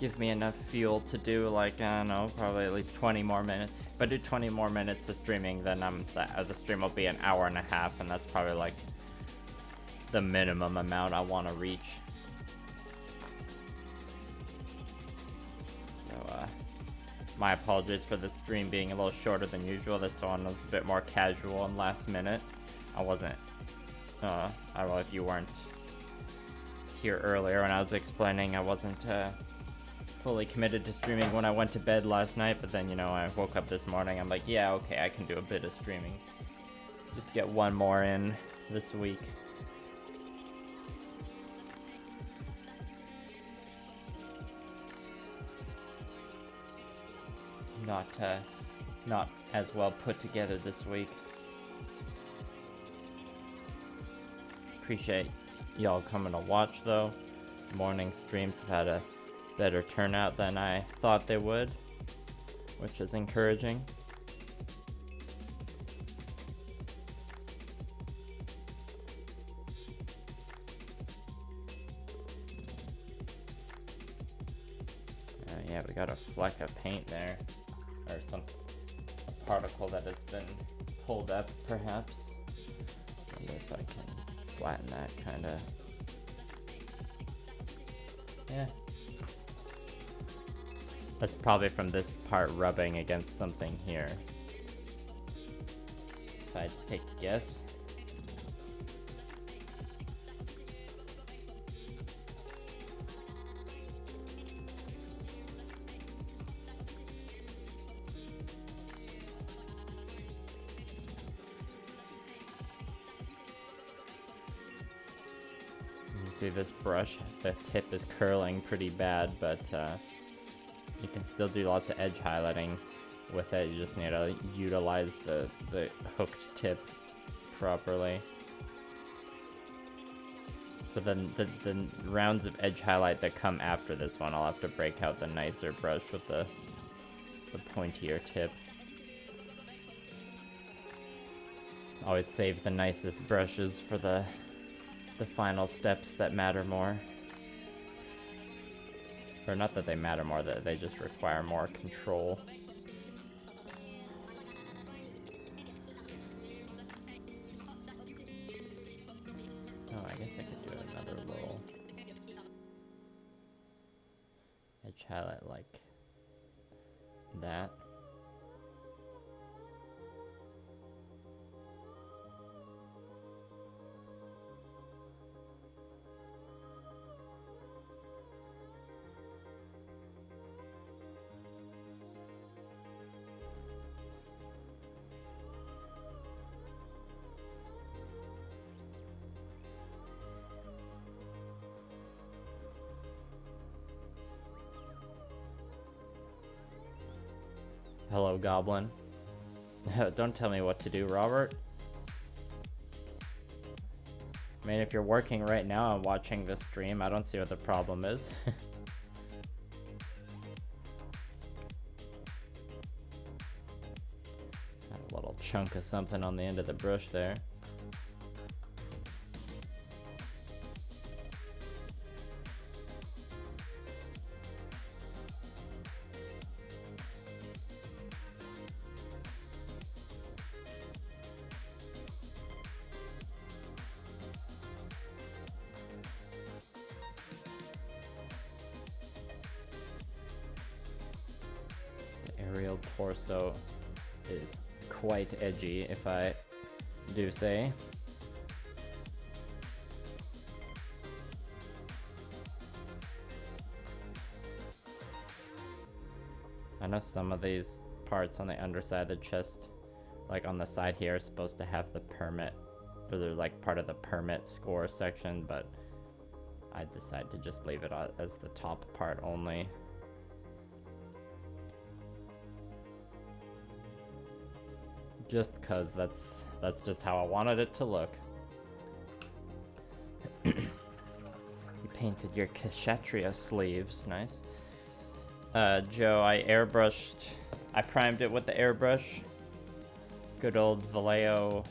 Give me enough fuel to do, like, I don't know, probably at least twenty more minutes. If I do twenty more minutes of streaming, then I'm the, the stream will be an hour and a half, and that's probably like the minimum amount I want to reach. So, uh, my apologies for the stream being a little shorter than usual. This one was a bit more casual and last minute. I wasn't, uh, I don't know if you weren't here earlier when I was explaining, I wasn't, uh, fully committed to streaming when I went to bed last night, but then, you know, I woke up this morning, I'm like, yeah, okay, I can do a bit of streaming. Just get one more in this week. Not, uh, not as well put together this week. Appreciate y'all coming to watch, though. Morning streams have had a better turnout than I thought they would, which is encouraging. Uh, yeah, we got a fleck of paint there, or some a particle that has been pulled up, perhaps. I wonder if I can flatten that kind of. Yeah. That's probably from this part rubbing against something here, if I take a guess. You see this brush, the tip is curling pretty bad, but uh, you can still do lots of edge highlighting with it. You just need to utilize the, the hooked tip properly. But then the, the rounds of edge highlight that come after this one, I'll have to break out the nicer brush with the, the pointier tip. Always save the nicest brushes for the, the final steps that matter more. Or not that they matter more, that they just require more control. Oh, I guess I could do another little edge highlight like that. Hello, Goblin. Don't tell me what to do, Robert. I mean, if you're working right now and watching this stream, I don't see what the problem is. Got a little chunk of something on the end of the brush there. Torso is quite edgy, if I do say. I know some of these parts on the underside of the chest, like on the side here, are supposed to have the permit, or they're like part of the permit score section, but I decide to just leave it as the top part only. Just cause that's that's just how I wanted it to look. You painted your Kshatriya sleeves, nice. Uh, Joe, I airbrushed, I primed it with the airbrush. Good old Vallejo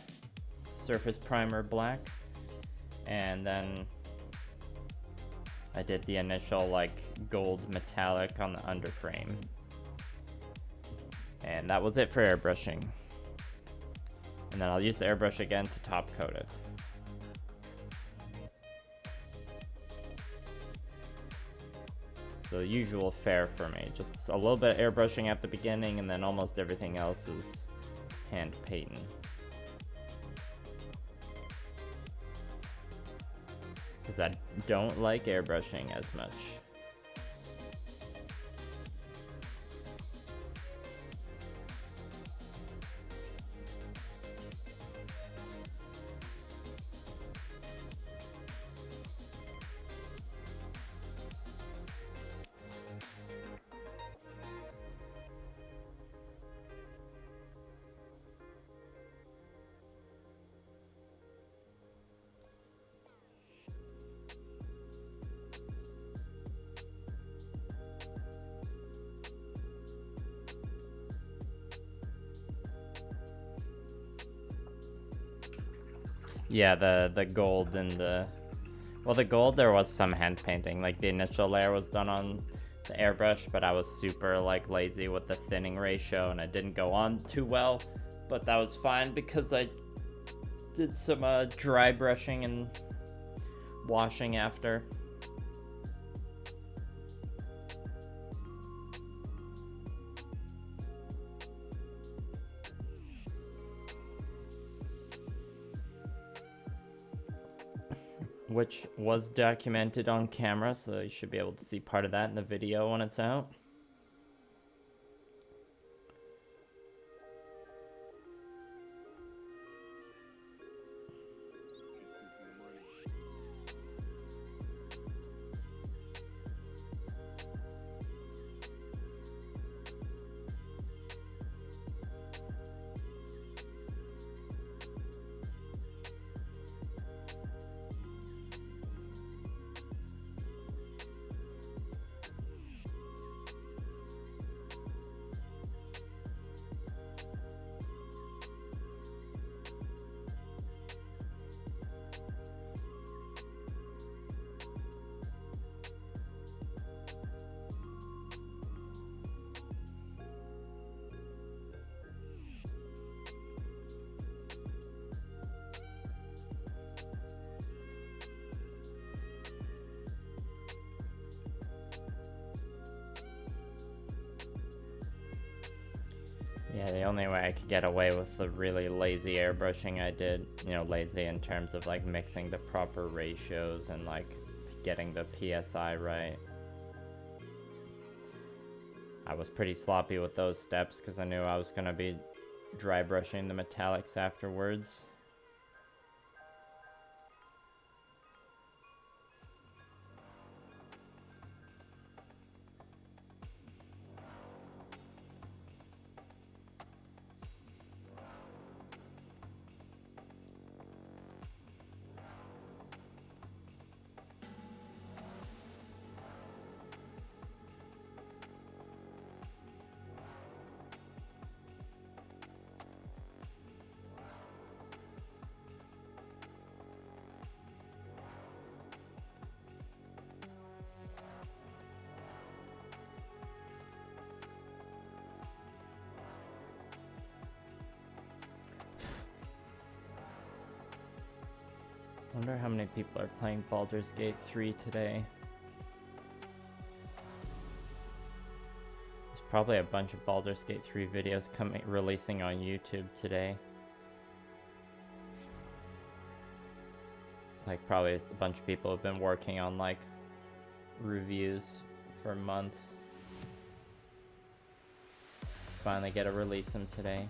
surface primer black. And then I did the initial like gold metallic on the underframe. And that was it for airbrushing. And then I'll use the airbrush again to top coat it. So the usual fare for me. Just a little bit of airbrushing at the beginning, and then almost everything else is hand painting. Because I don't like airbrushing as much. Yeah, the, the gold and the... Well, the gold, there was some hand painting. Like, the initial layer was done on the airbrush, but I was super, like, lazy with the thinning ratio, and it didn't go on too well. But that was fine because I did some uh, dry brushing and washing after. Which was documented on camera, so you should be able to see part of that in the video when it's out. Yeah, the only way I could get away with the really lazy airbrushing I did, you know, lazy in terms of like mixing the proper ratios and like getting the P S I right. I was pretty sloppy with those steps because I knew I was going to be dry brushing the metallics afterwards. I wonder how many people are playing Baldur's Gate three today. There's probably a bunch of Baldur's Gate three videos coming releasing on YouTube today. Like probably it's a bunch of people have been working on like reviews for months. Finally get to release them today.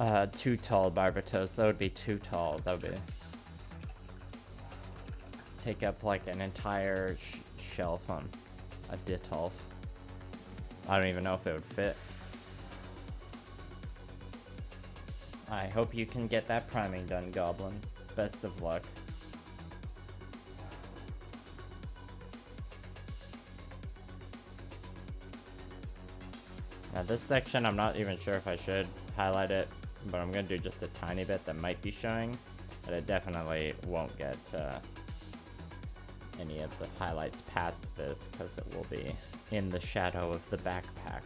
Uh, too tall, Barbatos. That would be too tall. That would be... take up, like, an entire sh shelf on a Ditolf. I don't even know if it would fit. I hope you can get that priming done, Goblin. Best of luck. Now, this section, I'm not even sure if I should highlight it, but I'm gonna do just a tiny bit that might be showing, but it definitely won't get uh, any of the highlights past this because it will be in the shadow of the backpack.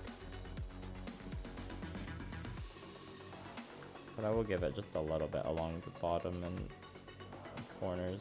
but I will give it just a little bit along the bottom and corners.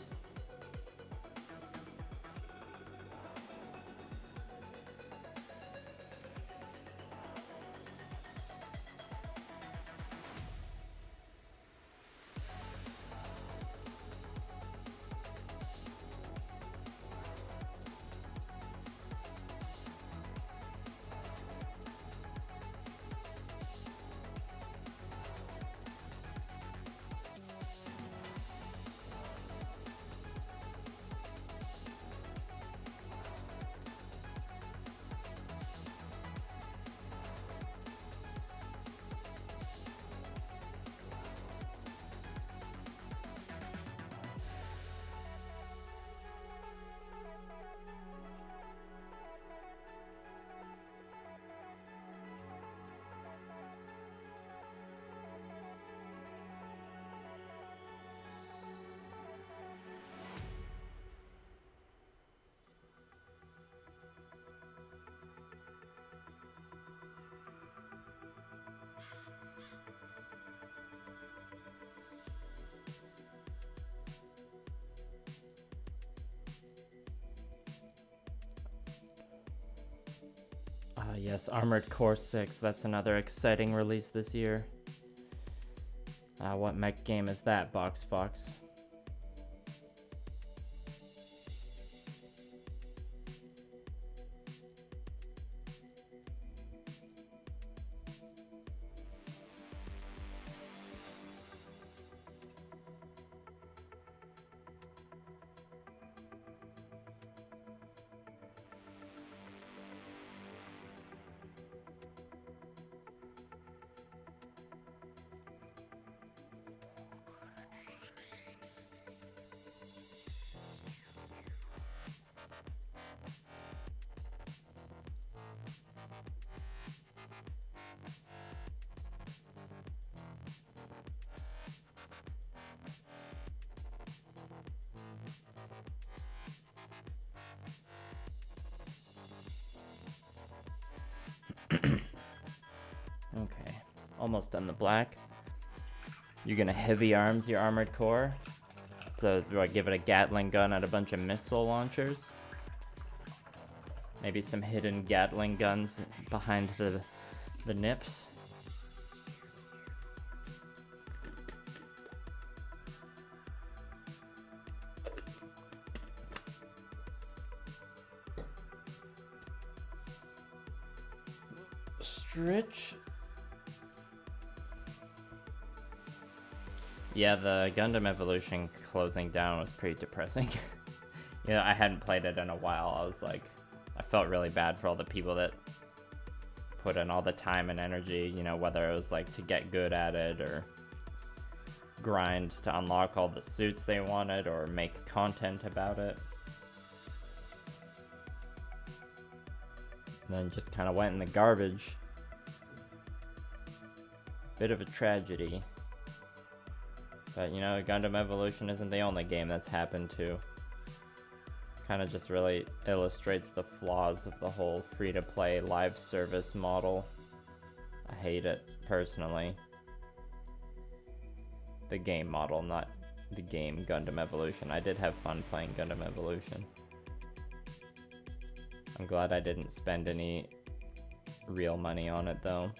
Uh, yes, Armored Core six, that's another exciting release this year. Uh, what mech game is that, Box Fox? Almost done the black. You're gonna heavy arms your Armored Core. So do I give it a Gatling gun at a bunch of missile launchers? Maybe some hidden Gatling guns behind the the nips. Stretch. Yeah, the Gundam Evolution closing down was pretty depressing. You know, I hadn't played it in a while. I was like, I felt really bad for all the people that put in all the time and energy, you know, whether it was like to get good at it or grind to unlock all the suits they wanted or make content about it. And then just kind of went in the garbage. Bit of a tragedy. But, you know, Gundam Evolution isn't the only game that's happened to. Kind of just really illustrates the flaws of the whole free-to-play live service model. I hate it, personally. The game model, not the game Gundam Evolution. I did have fun playing Gundam Evolution. I'm glad I didn't spend any real money on it, though.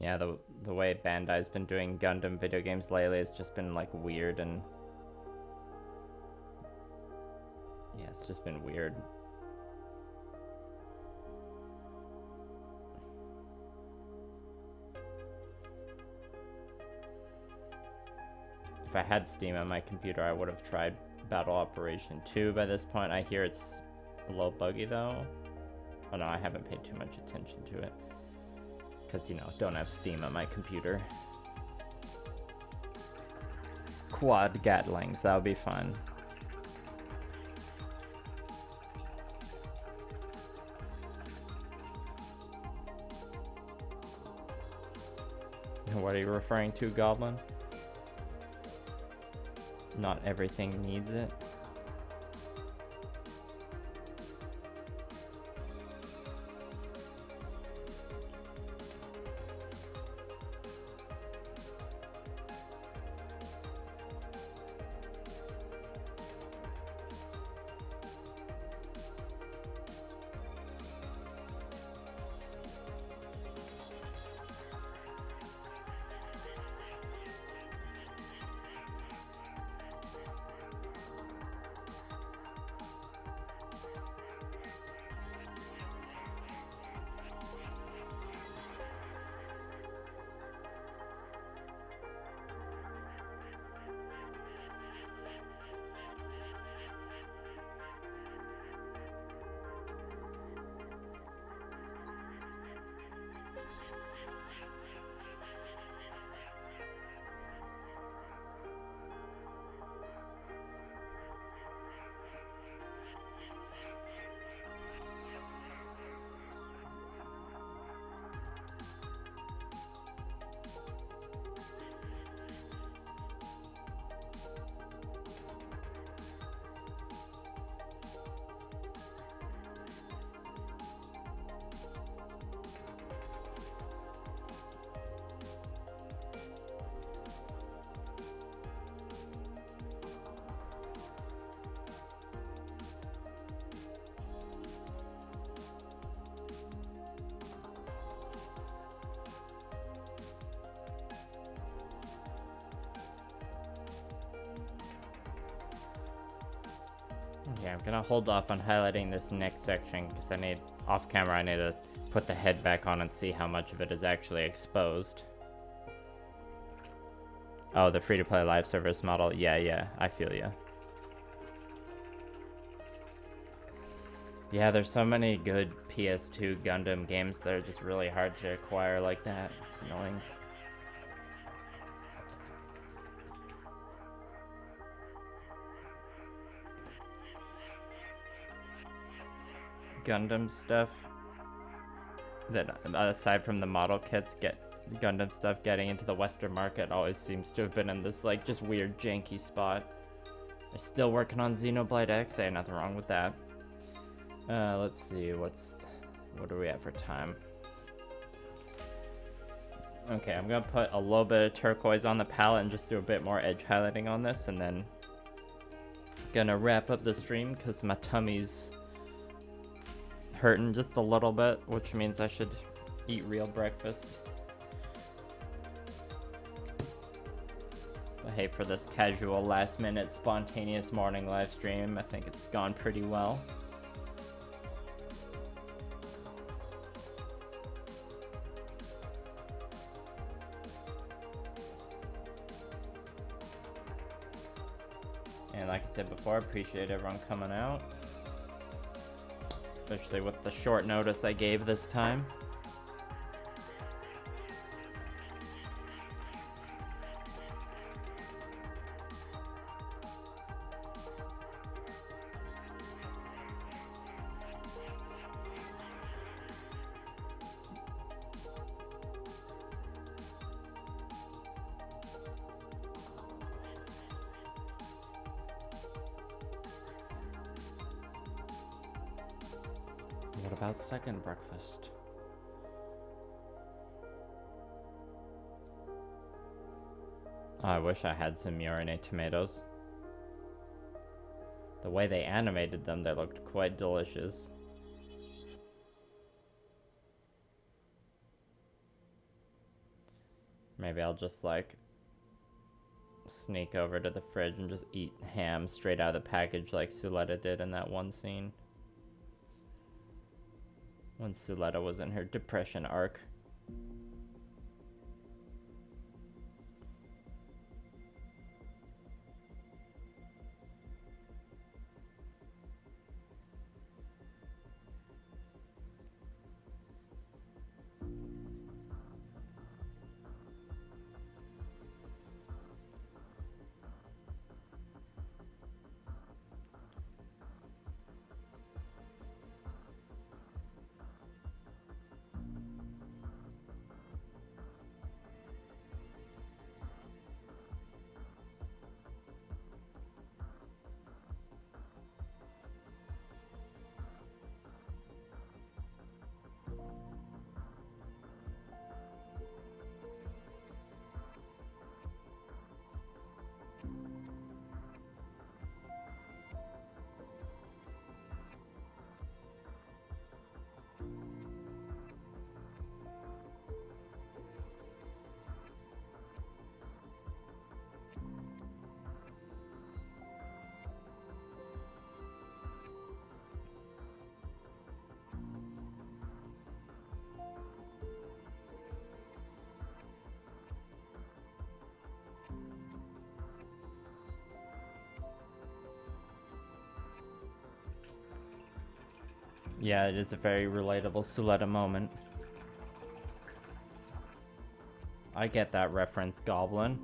Yeah, the, the way Bandai's been doing Gundam video games lately has just been, like, weird and... Yeah, it's just been weird. If I had Steam on my computer, I would have tried Battle Operation two by this point. I hear it's a little buggy, though. Oh, no, I haven't paid too much attention to it. Because, you know, don't have Steam on my computer. Quad Gatlings, that would be fun. What are you referring to, Goblin? not everything needs it. Yeah, I'm gonna hold off on highlighting this next section because I need, off camera, I need to put the head back on and see how much of it is actually exposed. Oh, the free-to-play live service model. Yeah, yeah, I feel ya. Yeah, there's so many good P S two Gundam games that are just really hard to acquire like that. It's annoying. Gundam stuff that, aside from the model kits, get Gundam stuff getting into the Western market always seems to have been in this like just weird janky spot. They're still working on Xenoblade X. Ain't nothing wrong with that. Uh, let's see, what's what are we at for time? Okay, I'm gonna put a little bit of turquoise on the palette and just do a bit more edge highlighting on this, and then gonna wrap up the stream because my tummy's hurting just a little bit, which means I should eat real breakfast. But hey, for this casual last minute spontaneous morning live stream, I think it's gone pretty well. And like I said before, I appreciate everyone coming out, especially with the short notice I gave this time. Second breakfast. Oh, I wish I had some Miorine tomatoes. The way they animated them, they looked quite delicious. Maybe I'll just like sneak over to the fridge and just eat ham straight out of the package like Suleta did in that one scene. When Suleta was in her depression arc. Yeah, it is a very relatable Suleta moment. I get that reference, Goblin.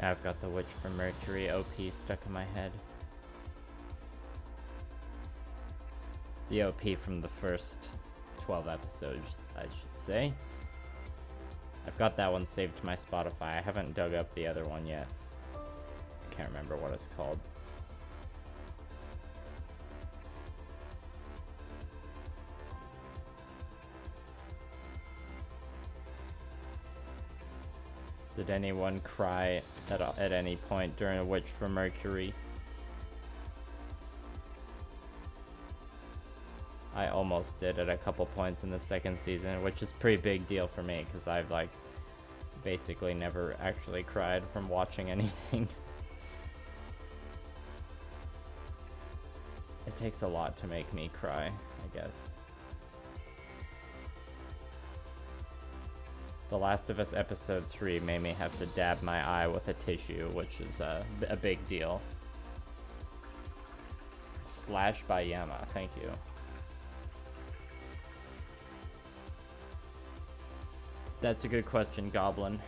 Now I've got the Witch from Mercury O P stuck in my head. The O P from the first twelve episodes, I should say. I've got that one saved to my Spotify. I haven't dug up the other one yet. I can't remember what it's called. Did anyone cry at, at any point during A Witch from Mercury? I almost did at a couple points in the second season, which is a pretty big deal for me because I've like basically never actually cried from watching anything. It takes a lot to make me cry, I guess. The Last of Us Episode three made me have to dab my eye with a tissue, which is a, a big deal. Slash by Yama, thank you. That's a good question, Goblin.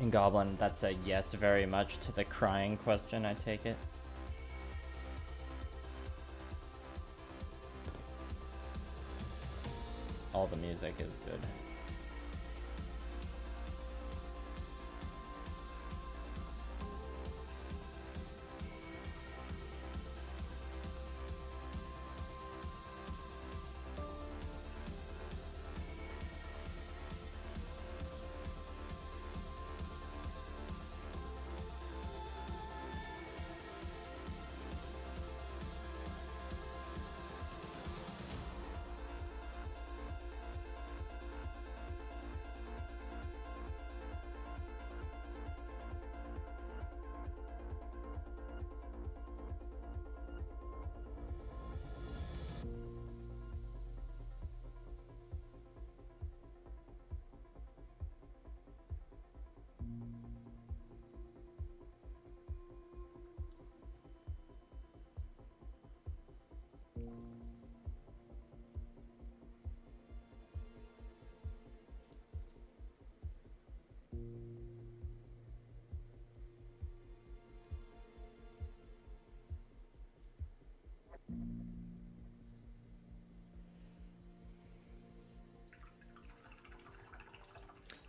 And Goblin, that's a yes very much to the crying question, I take it. All the music is good.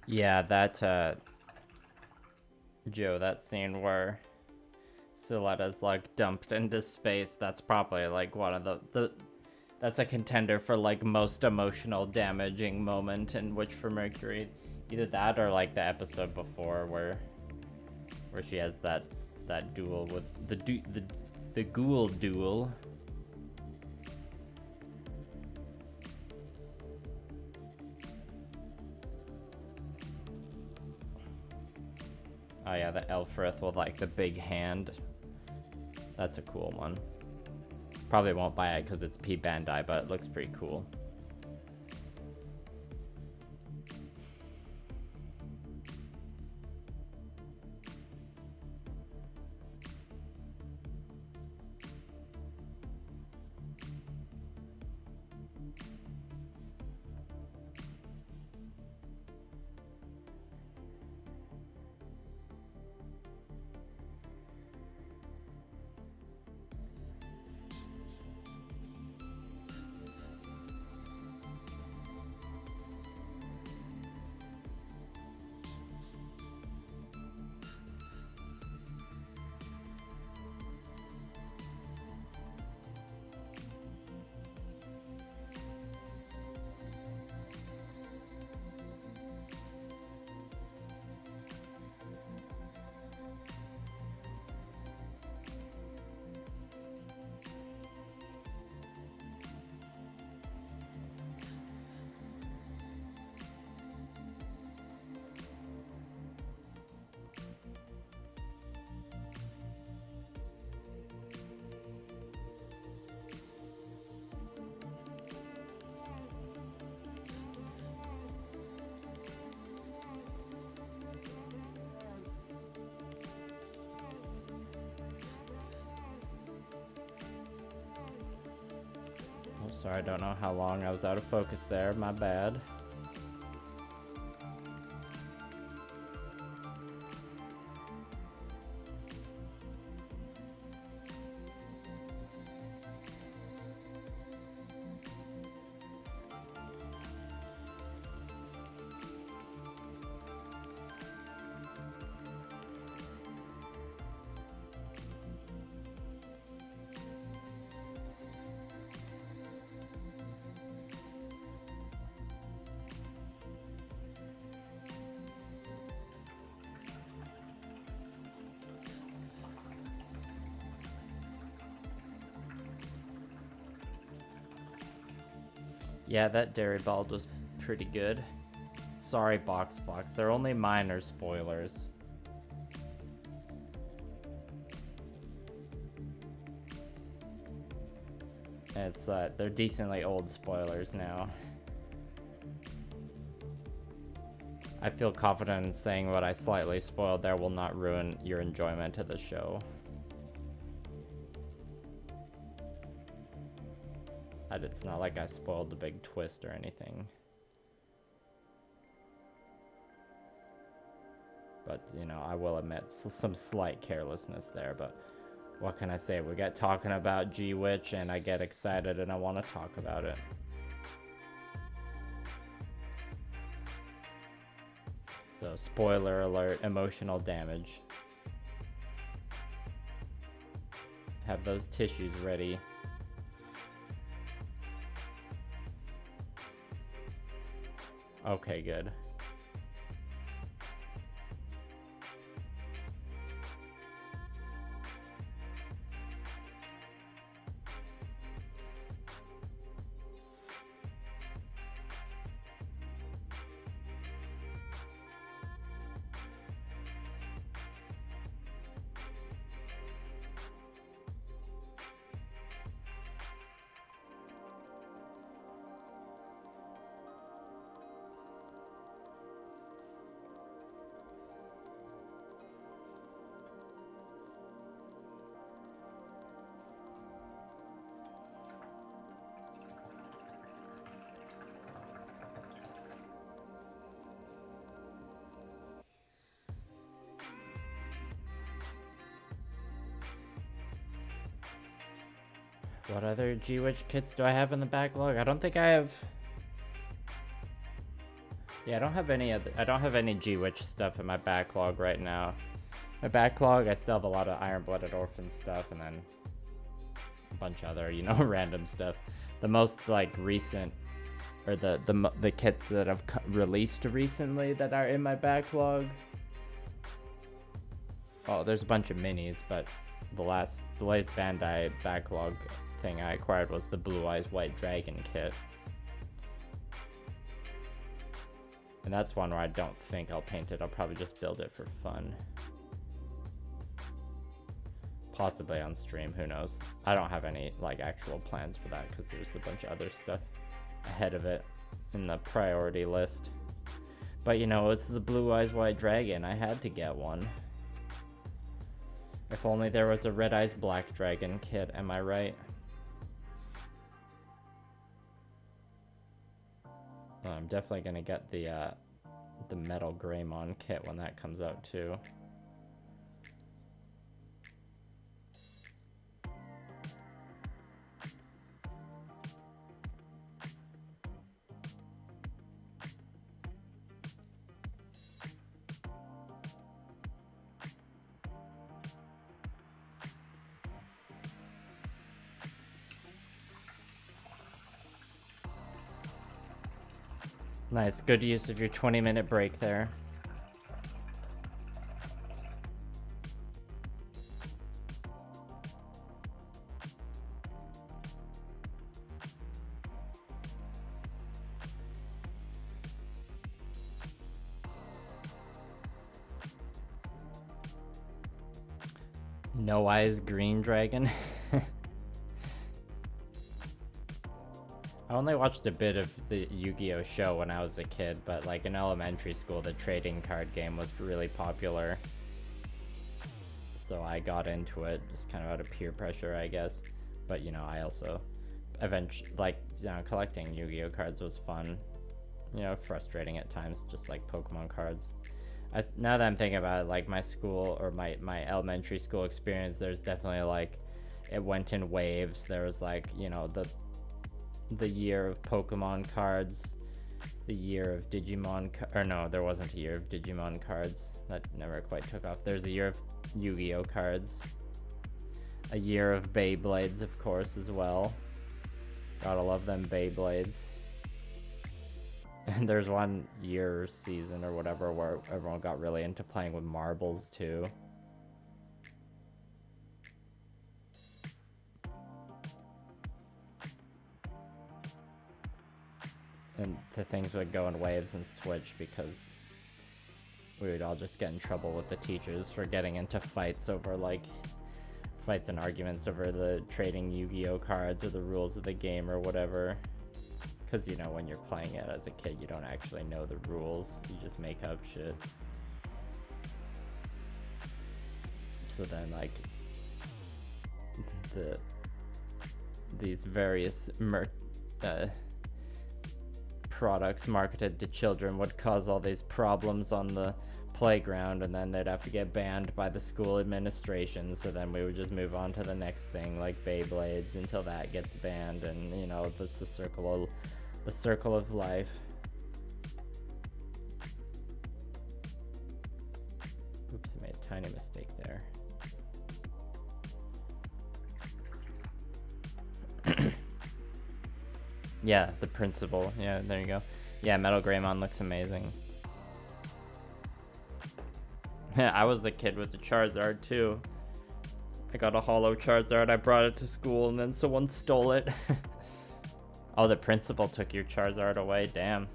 Yeah, that, uh, Joe, that scene where Suleta's, like, dumped into space, that's probably, like, one of the, the, that's a contender for, like, most emotional damaging moment in Witch from Mercury. Either that or, like, the episode before where, where she has that, that duel with, the, du the, the ghoul duel. Oh yeah, the Elfrith with like the big hand. That's a cool one. Probably won't buy it because it's P Bandai, but it looks pretty cool. Sorry, I don't know how long I was out of focus there. My bad. Yeah, that dairy bald was pretty good. Sorry, Box Box. They're only minor spoilers. It's uh, they're decently old spoilers now. I feel confident in saying what I slightly spoiled there will not ruin your enjoyment of the show. It's not like I spoiled the big twist or anything. But, you know, I will admit some slight carelessness there, but what can I say? We got talking about G-Witch, and I get excited, and I want to talk about it. So, spoiler alert, emotional damage. Have those tissues ready. Okay, good. What other G-Witch kits do I have in the backlog? I don't think I have... Yeah, I don't have any other... I don't have any G-Witch stuff in my backlog right now. My backlog, I still have a lot of Iron-Blooded Orphan stuff, and then a bunch of other, you know, random stuff. The most, like, recent... Or the, the, the kits that I've released recently that are in my backlog. Oh, there's a bunch of minis, but... The last, the latest Bandai backlog thing I acquired was the Blue Eyes White Dragon kit. And that's one where I don't think I'll paint it. I'll probably just build it for fun. Possibly on stream, who knows. I don't have any like actual plans for that because there's a bunch of other stuff ahead of it in the priority list. But you know, it's the Blue Eyes White Dragon. I had to get one. If only there was a Red Eyes Black Dragon kit, am I right? Well, I'm definitely gonna get the uh, the Metal Greymon kit when that comes out too. Nice, good use of your twenty minute break there. No Eyes Green Dragon. I only watched a bit of the Yu-Gi-Oh show when I was a kid, but like in elementary school, the trading card game was really popular. So I got into it, just kind of out of peer pressure, I guess. But you know, I also eventually, like, you know, collecting Yu-Gi-Oh cards was fun. You know, frustrating at times, just like Pokemon cards. I, now that I'm thinking about it, like my school or my, my elementary school experience, there's definitely like, it went in waves. There was like, you know, the the year of Pokemon cards, the year of Digimon, or no, there wasn't a year of Digimon cards. That never quite took off. There's a year of Yu-Gi-Oh cards. A year of Beyblades, of course, as well. Gotta love them Beyblades. And there's one year or season or whatever where everyone got really into playing with marbles too. And the things would go in waves and switch because we would all just get in trouble with the teachers for getting into fights over like fights and arguments over the trading Yu-Gi-Oh cards or the rules of the game or whatever. Because, you know, when you're playing it as a kid, you don't actually know the rules. You just make up shit. So then, like, the these various mer uh, products marketed to children would cause all these problems on the playground, and then they'd have to get banned by the school administration. So then we would just move on to the next thing, like Beyblades, until that gets banned. And, you know, it's the circle of the circle of life. Oops, I made a tiny mistake there. Yeah, the principal. Yeah, there you go. Yeah, Metal Greymon looks amazing. I was the kid with the Charizard too. I got a holo Charizard, I brought it to school, and then someone stole it. Oh, the principal took your Charizard away, damn.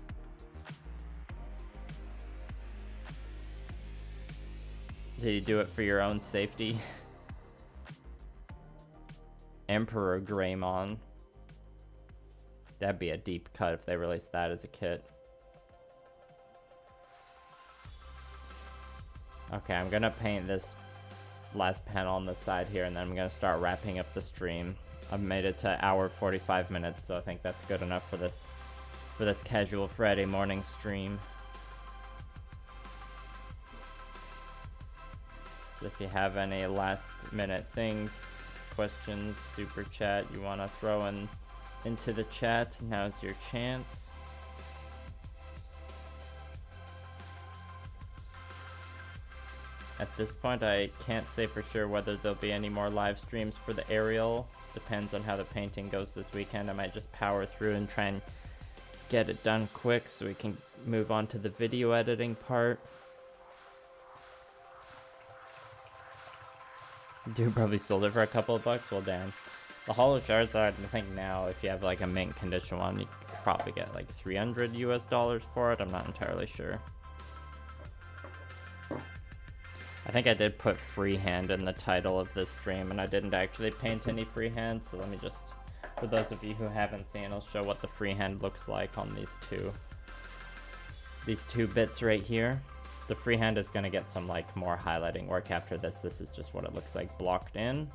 Did you do it for your own safety? Emperor Greymon. That'd be a deep cut if they released that as a kit. Okay, I'm gonna paint this last panel on the side here, and then I'm gonna start wrapping up the stream. I've made it to hour forty-five minutes, so I think that's good enough for this for this casual Friday morning stream. So if you have any last minute things, questions, super chat you wanna throw in into the chat, now's your chance. At this point, I can't say for sure whether there'll be any more live streams for the Aerial. Depends on how the painting goes this weekend. I might just power through and try and get it done quick so we can move on to the video editing part. Dude probably sold it for a couple of bucks. Well, damn. The holo Charizard, I think now, if you have like a mint condition one, you could probably get like three hundred U S dollars for it. I'm not entirely sure. I think I did put freehand in the title of this stream, and I didn't actually paint any freehand, so let me just, for those of you who haven't seen, I'll show what the freehand looks like on these two. These two bits right here. The freehand is going to get some, like, more highlighting work after this. This is just what it looks like blocked in.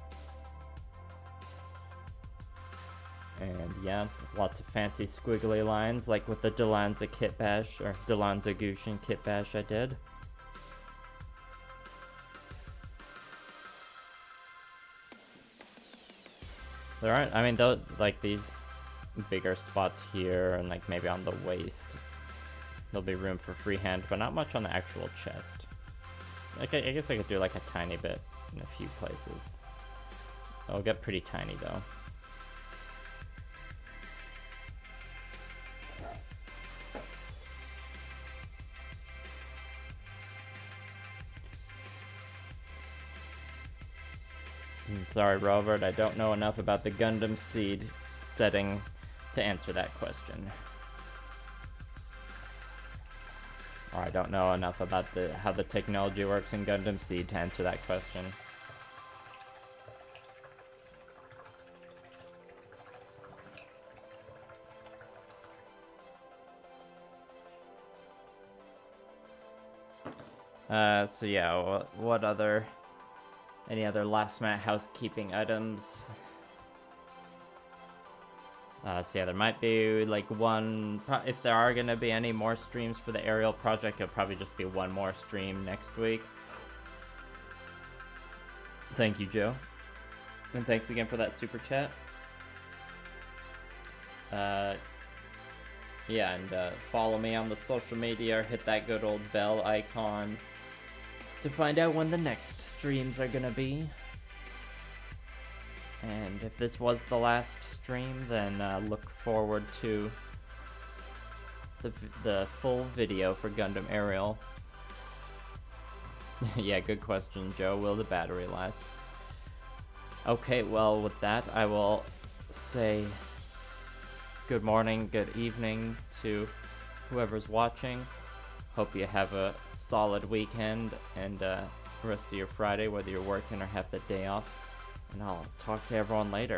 And yeah, lots of fancy squiggly lines, like with the Delanza kit bash, or Delanza Gusion kit bash I did. There aren't, I mean, though, like these bigger spots here and like maybe on the waist, there'll be room for freehand, but not much on the actual chest. Like, I, I guess I could do like a tiny bit in a few places. It'll get pretty tiny though. Sorry, Robert, I don't know enough about the Gundam Seed setting to answer that question. Or I don't know enough about the how the technology works in Gundam Seed to answer that question. Uh, so yeah, what, what other... Any other last minute housekeeping items? Uh, so yeah, there might be like one, pro if there are going to be any more streams for the Aerial project, it'll probably just be one more stream next week. Thank you, Joe. And thanks again for that super chat. Uh, yeah, and uh, follow me on the social media, or hit that good old bell icon to find out when the next streams are going to be. And if this was the last stream, then uh, look forward to the, the full video for Gundam Aerial. Yeah, good question, Joe. Will the battery last? Okay, well, with that, I will say good morning, good evening to whoever's watching. Hope you have a solid weekend and uh, the rest of your Friday, whether you're working or have the day off. And I'll talk to everyone later.